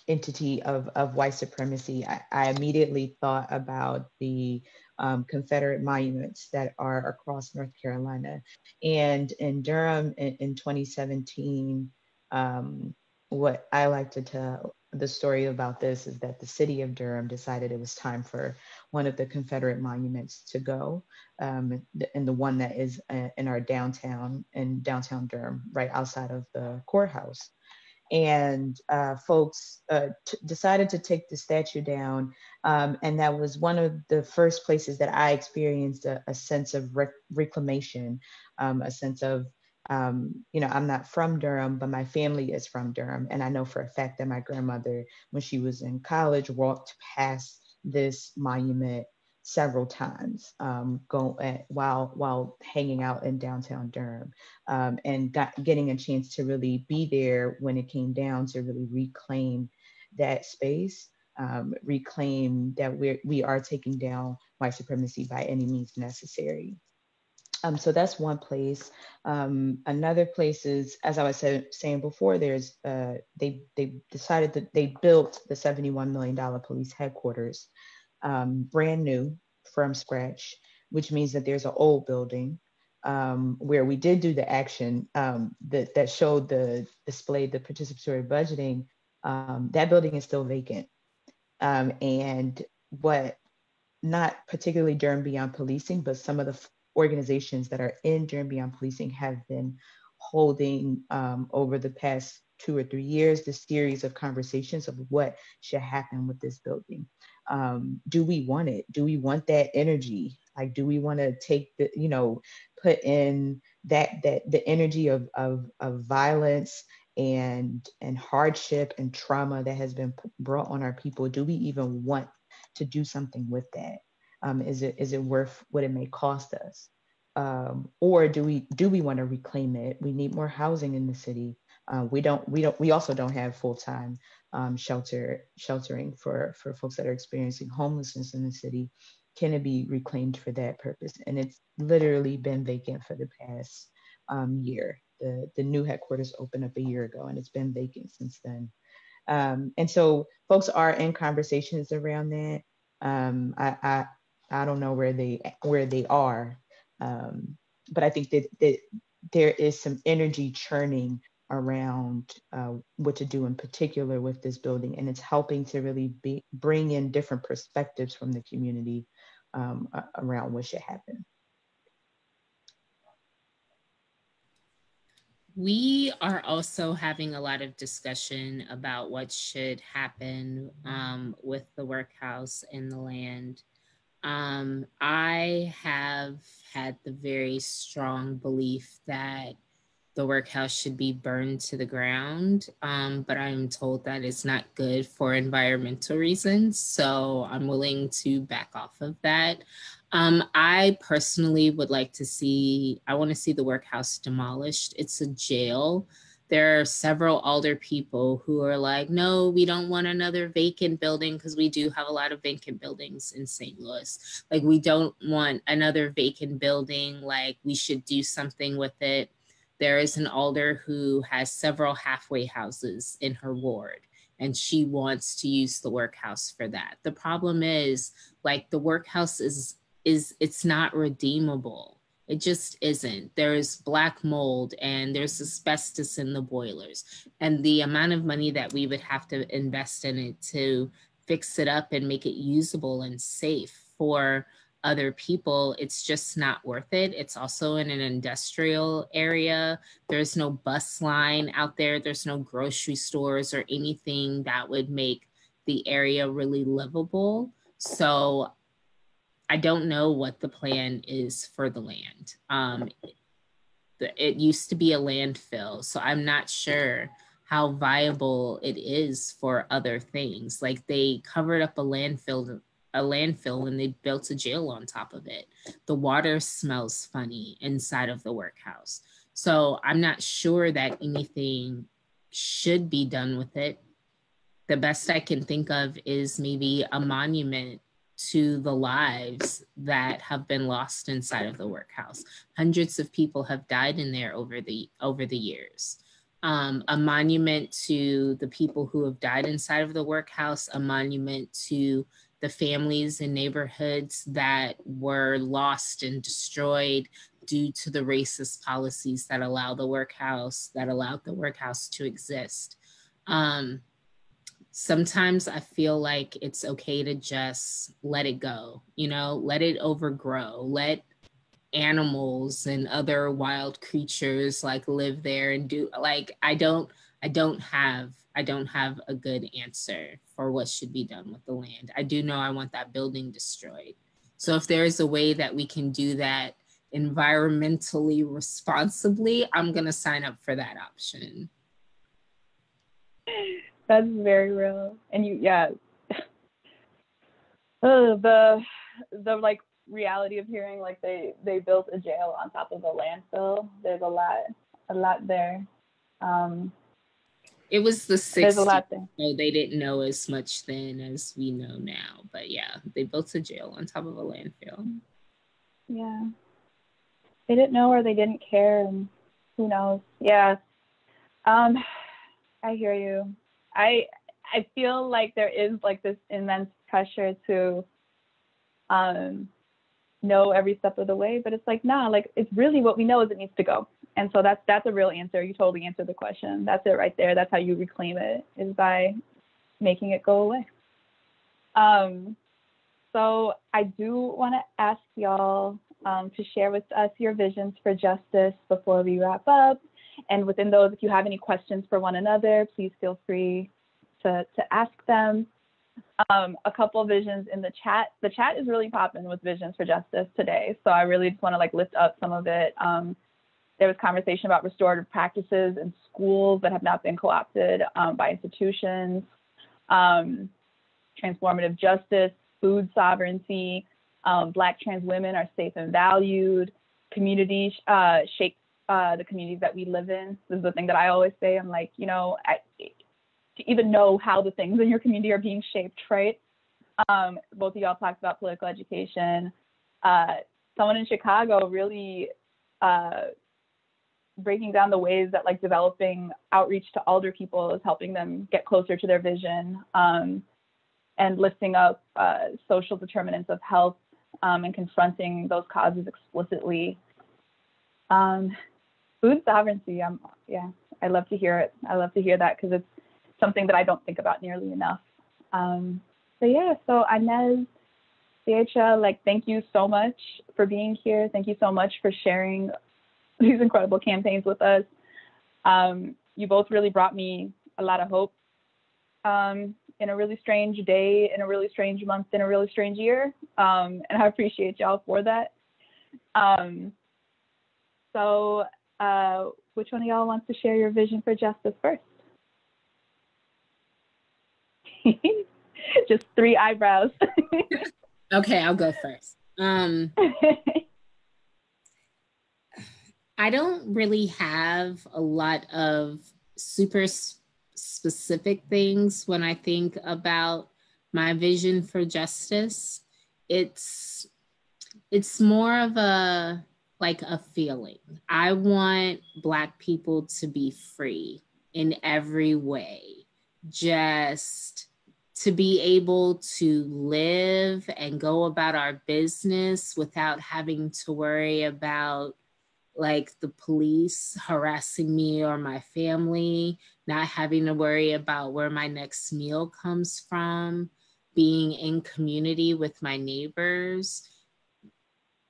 entity of, of white supremacy, I, I immediately thought about the um, Confederate monuments that are across North Carolina. And in Durham in, in twenty seventeen, um, what I like to tell the story about this is that the city of Durham decided it was time for one of the Confederate monuments to go, um, and the one that is in our downtown, in downtown Durham, right outside of the courthouse. And uh, folks uh, decided to take the statue down, um, and that was one of the first places that I experienced a, a sense of rec reclamation, um, a sense of, Um, you know, I'm not from Durham, but my family is from Durham. And I know for a fact that my grandmother, when she was in college, walked past this monument several times um, go at, while, while hanging out in downtown Durham, um, and got, getting a chance to really be there when it came down to really reclaim that space, um, reclaim that we're, we are taking down white supremacy by any means necessary. Um, so that's one place. Um, another place is, as I was say, saying before, there's uh, they they decided that they built the seventy-one million dollar police headquarters, um, brand new from scratch, which means that there's an old building um, where we did do the action um, that that showed the displayed the participatory budgeting. Um, that building is still vacant, um, and what not particularly Durham Beyond Policing, but some of the organizations that are in Durham Beyond Policing have been holding um, over the past two or three years, the series of conversations of what should happen with this building. Um, do we want it? Do we want that energy? Like, do we want to take the, you know, put in that, that the energy of, of, of violence and, and hardship and trauma that has been brought on our people? Do we even want to do something with that? Um, is it is it worth what it may cost us, um, or do we do we want to reclaim it? We need more housing in the city. Uh, we don't we don't we also don't have full time um, shelter sheltering for for folks that are experiencing homelessness in the city. Can it be reclaimed for that purpose? And it's literally been vacant for the past um, year. The the new headquarters opened up a year ago, and it's been vacant since then. Um, and so folks are in conversations around that. Um, I. I I don't know where they where they are, um, but I think that, that there is some energy churning around uh, what to do in particular with this building, and it's helping to really be, bring in different perspectives from the community um, around what should happen. We are also having a lot of discussion about what should happen um, with the workhouse and the land. Um, I have had the very strong belief that the workhouse should be burned to the ground, um, but I'm told that it's not good for environmental reasons, so I'm willing to back off of that. Um, I personally would like to see, I want to see the workhouse demolished. It's a jail. There are several Alder people who are like, no, we don't want another vacant building, because we do have a lot of vacant buildings in Saint Louis. Like, we don't want another vacant building, like we should do something with it. There is an Alder who has several halfway houses in her ward, and she wants to use the workhouse for that. The problem is, like, the workhouse is is it's not redeemable. It just isn't. There is black mold and there's asbestos in the boilers, and the amount of money that we would have to invest in it to fix it up and make it usable and safe for other people, it's just not worth it. It's also in an industrial area. There's no bus line out there. There's no grocery stores or anything that would make the area really livable. So I don't know what the plan is for the land. Um, it used to be a landfill, so I'm not sure how viable it is for other things. Like, they covered up a landfill, a landfill, and they built a jail on top of it. The water smells funny inside of the workhouse. So I'm not sure that anything should be done with it. The best I can think of is maybe a monument to the lives that have been lost inside of the workhouse. Hundreds of people have died in there over the over the years. Um, a monument to the people who have died inside of the workhouse, a monument to the families and neighborhoods that were lost and destroyed due to the racist policies that allow the workhouse, that allowed the workhouse to exist. Um, Sometimes I feel like it's okay to just let it go, you know, let it overgrow, let animals and other wild creatures like live there and do like, I don't, I don't have, I don't have a good answer for what should be done with the land. I do know I want that building destroyed. So if there is a way that we can do that environmentally responsibly, I'm going to sign up for that option. That's very real. And you, yeah, oh, the, the like reality of hearing like they, they built a jail on top of a landfill. There's a lot, a lot there. Um, it was the sixties. There's a lot there. So they didn't know as much then as we know now, but yeah, they built a jail on top of a landfill. Yeah. They didn't know or they didn't care, and who knows? Yeah. Um, I hear you. I I feel like there is like this immense pressure to um, know every step of the way, but it's like, nah, like it's really what we know is it needs to go. And so that's that's a real answer. You totally answered the question. That's it right there. That's how you reclaim it, is by making it go away. Um, so I do want to ask y'all um, to share with us your visions for justice before we wrap up. And within those, if you have any questions for one another, please feel free to, to ask them. Um, a couple of visions in the chat. The chat is really popping with visions for justice today. So I really just want to like lift up some of it. Um, there was conversation about restorative practices in schools that have not been co-opted um, by institutions, um, transformative justice, food sovereignty, um, Black trans women are safe and valued, community uh, shake. Uh, the communities that we live in. This is the thing that I always say. I'm like, you know, I, to even know how the things in your community are being shaped, right? Um, both of y'all talked about political education. Uh, someone in Chicago really uh, breaking down the ways that like developing outreach to Alder people is helping them get closer to their vision, um, and lifting up uh, social determinants of health, um, and confronting those causes explicitly. Um, Food sovereignty, um, yeah, I love to hear it. I love to hear that because it's something that I don't think about nearly enough. Um, so yeah, so Inez, D'atra, like, thank you so much for being here. Thank you so much for sharing these incredible campaigns with us. Um, you both really brought me a lot of hope um, in a really strange day, in a really strange month, in a really strange year. Um, and I appreciate y'all for that. Um, so uh, which one of y'all wants to share your vision for justice first? Just three eyebrows. Okay, I'll go first. Um, I don't really have a lot of super sp- specific things when I think about my vision for justice. It's it's more of a like a feeling. I want Black people to be free in every way. Just to be able to live and go about our business without having to worry about like the police harassing me or my family, not having to worry about where my next meal comes from, being in community with my neighbors,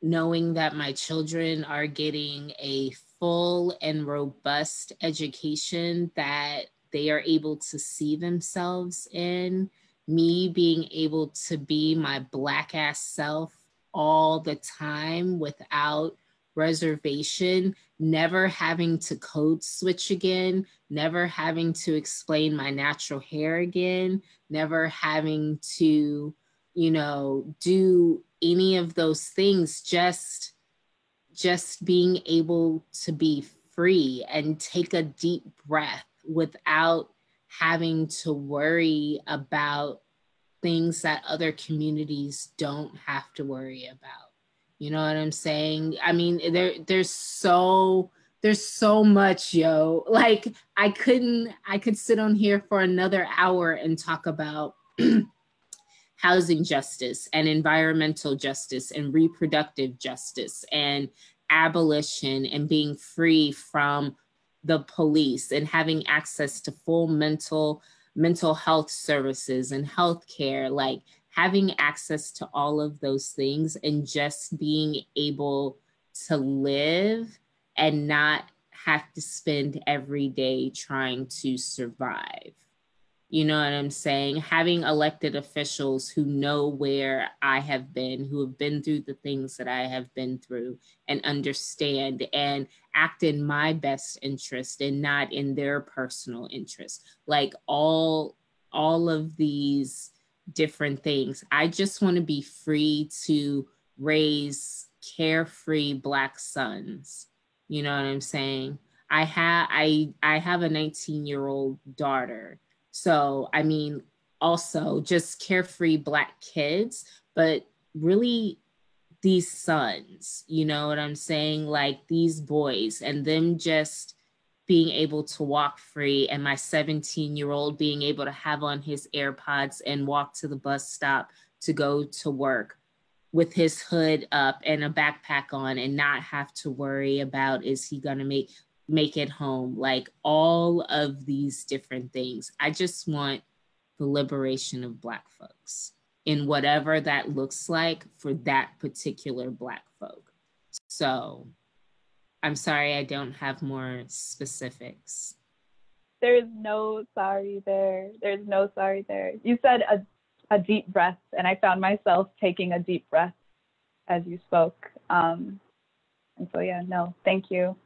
knowing that my children are getting a full and robust education that they are able to see themselves in, me being able to be my Black ass self all the time without reservation, never having to code switch again, never having to explain my natural hair again, never having to, you know, do any of those things, just, just being able to be free and take a deep breath without having to worry about things that other communities don't have to worry about. You know what I'm saying? I mean, there, there's so, there's so much, yo. Like I couldn't, I could sit on here for another hour and talk about housing justice and environmental justice and reproductive justice and abolition and being free from the police and having access to full mental mental health services and healthcare, like having access to all of those things and just being able to live and not have to spend every day trying to survive. You know what I'm saying? Having elected officials who know where I have been, who have been through the things that I have been through and understand and act in my best interest and not in their personal interest. Like all, all of these different things. I just want to be free to raise carefree Black sons. You know what I'm saying? I have, I, I have a nineteen-year-old daughter. So, I mean, also just carefree Black kids, but really these sons, you know what I'm saying? Like these boys and them just being able to walk free and my seventeen-year-old being able to have on his AirPods and walk to the bus stop to go to work with his hood up and a backpack on and not have to worry about, is he gonna make make it home, like all of these different things. I just want the liberation of Black folks in whatever that looks like for that particular Black folk. So I'm sorry I don't have more specifics. There's no sorry there. There's no sorry there. You said a, a deep breath, and I found myself taking a deep breath as you spoke. Um, and so, yeah, no, thank you.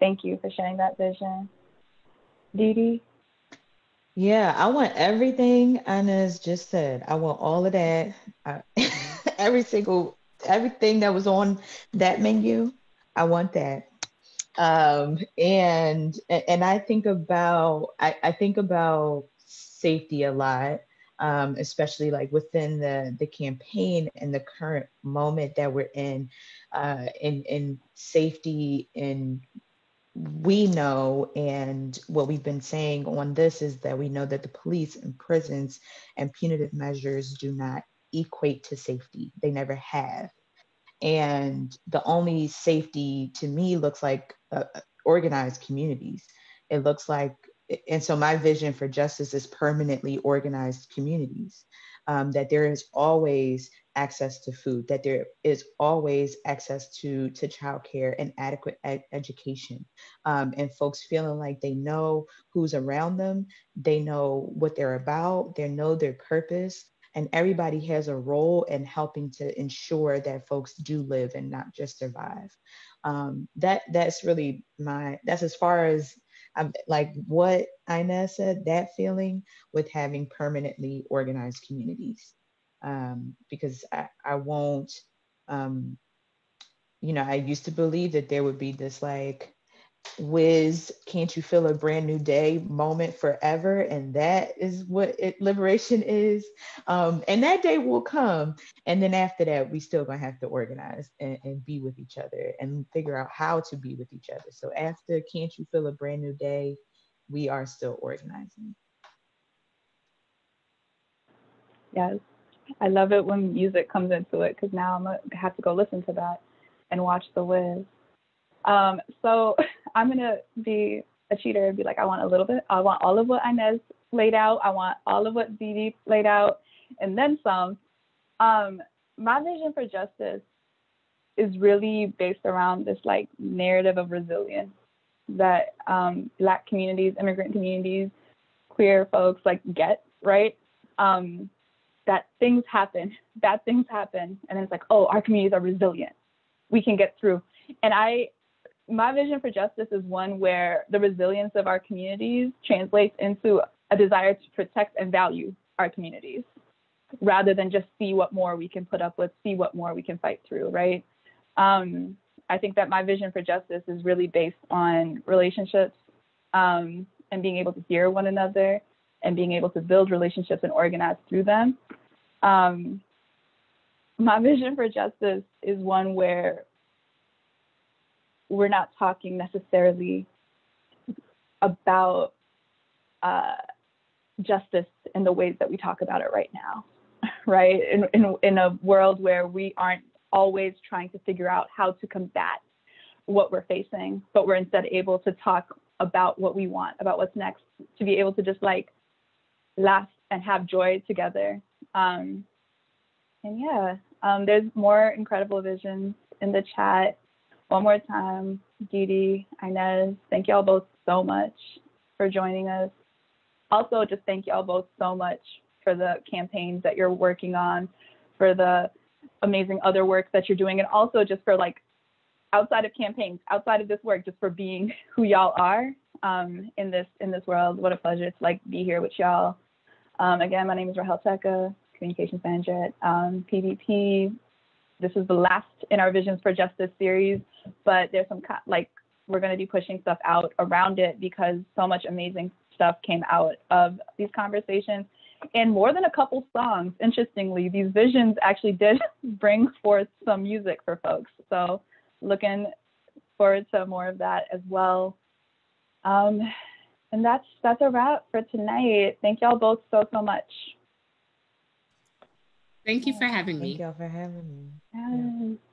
Thank you for sharing that vision. Dee Dee? Yeah, I want everything Inez just said. I want all of that. I, every single, everything that was on that menu, I want that. Um, and and I think about, I, I think about safety a lot, um, especially like within the, the campaign and the current moment that we're in, uh, in, in safety and we know, and what we've been saying on this is that we know that the police and prisons and punitive measures do not equate to safety. They never have. And the only safety to me looks like uh, organized communities. It looks like, and so my vision for justice is permanently organized communities, um, that there is always access to food, that there is always access to, to childcare and adequate ed education. Um, and folks feeling like they know who's around them, they know what they're about, they know their purpose, and everybody has a role in helping to ensure that folks do live and not just survive. Um, that, that's really my, that's as far as I'm, like what Inez said, that feeling with having permanently organized communities. Um, because I, I won't, um, you know, I used to believe that there would be this like, whiz, can't you feel a brand new day moment forever? And that is what it, liberation is. Um, and that day will come. And then after that, we still gonna have to organize and, and be with each other and figure out how to be with each other. So after can't you feel a brand new day, we are still organizing. Yes, I love it when music comes into it, because now I'm gonna have to go listen to that and watch the whiz. Um, so I'm going to be a cheater and be like, I want a little bit, I want all of what Inez laid out. I want all of what Didi laid out and then some. Um, my vision for justice is really based around this like narrative of resilience that um, Black communities, immigrant communities, queer folks like get, right? Um, that things happen, bad things happen. And it's like, oh, our communities are resilient. We can get through. And I, my vision for justice is one where the resilience of our communities translates into a desire to protect and value our communities, rather than just see what more we can put up with, see what more we can fight through, right? Um, I think that my vision for justice is really based on relationships um, and being able to hear one another and being able to build relationships and organize through them. Um, my vision for justice is one where we're not talking necessarily about uh, justice in the ways that we talk about it right now, right? In, in, in a world where we aren't always trying to figure out how to combat what we're facing, but we're instead able to talk about what we want, about what's next, to be able to just like laugh and have joy together. Um, and yeah, um, there's more incredible visions in the chat. One more time, Didi, Inez, thank y'all both so much for joining us. Also, just thank y'all both so much for the campaigns that you're working on, for the amazing other work that you're doing, and also just for like outside of campaigns, outside of this work, just for being who y'all are um, in this in this world. What a pleasure to like be here with y'all. Um, again, my name is Rahel Teka, Communications Manager at um, P V P. This is the last in our Visions for Justice series, but there's some like, we're going to be pushing stuff out around it because so much amazing stuff came out of these conversations and more than a couple songs. Interestingly, these visions actually did bring forth some music for folks. So looking forward to more of that as well. Um, and that's, that's a wrap for tonight. Thank y'all both so, so much. Thank you for having me. Thank y'all for having me. Yeah.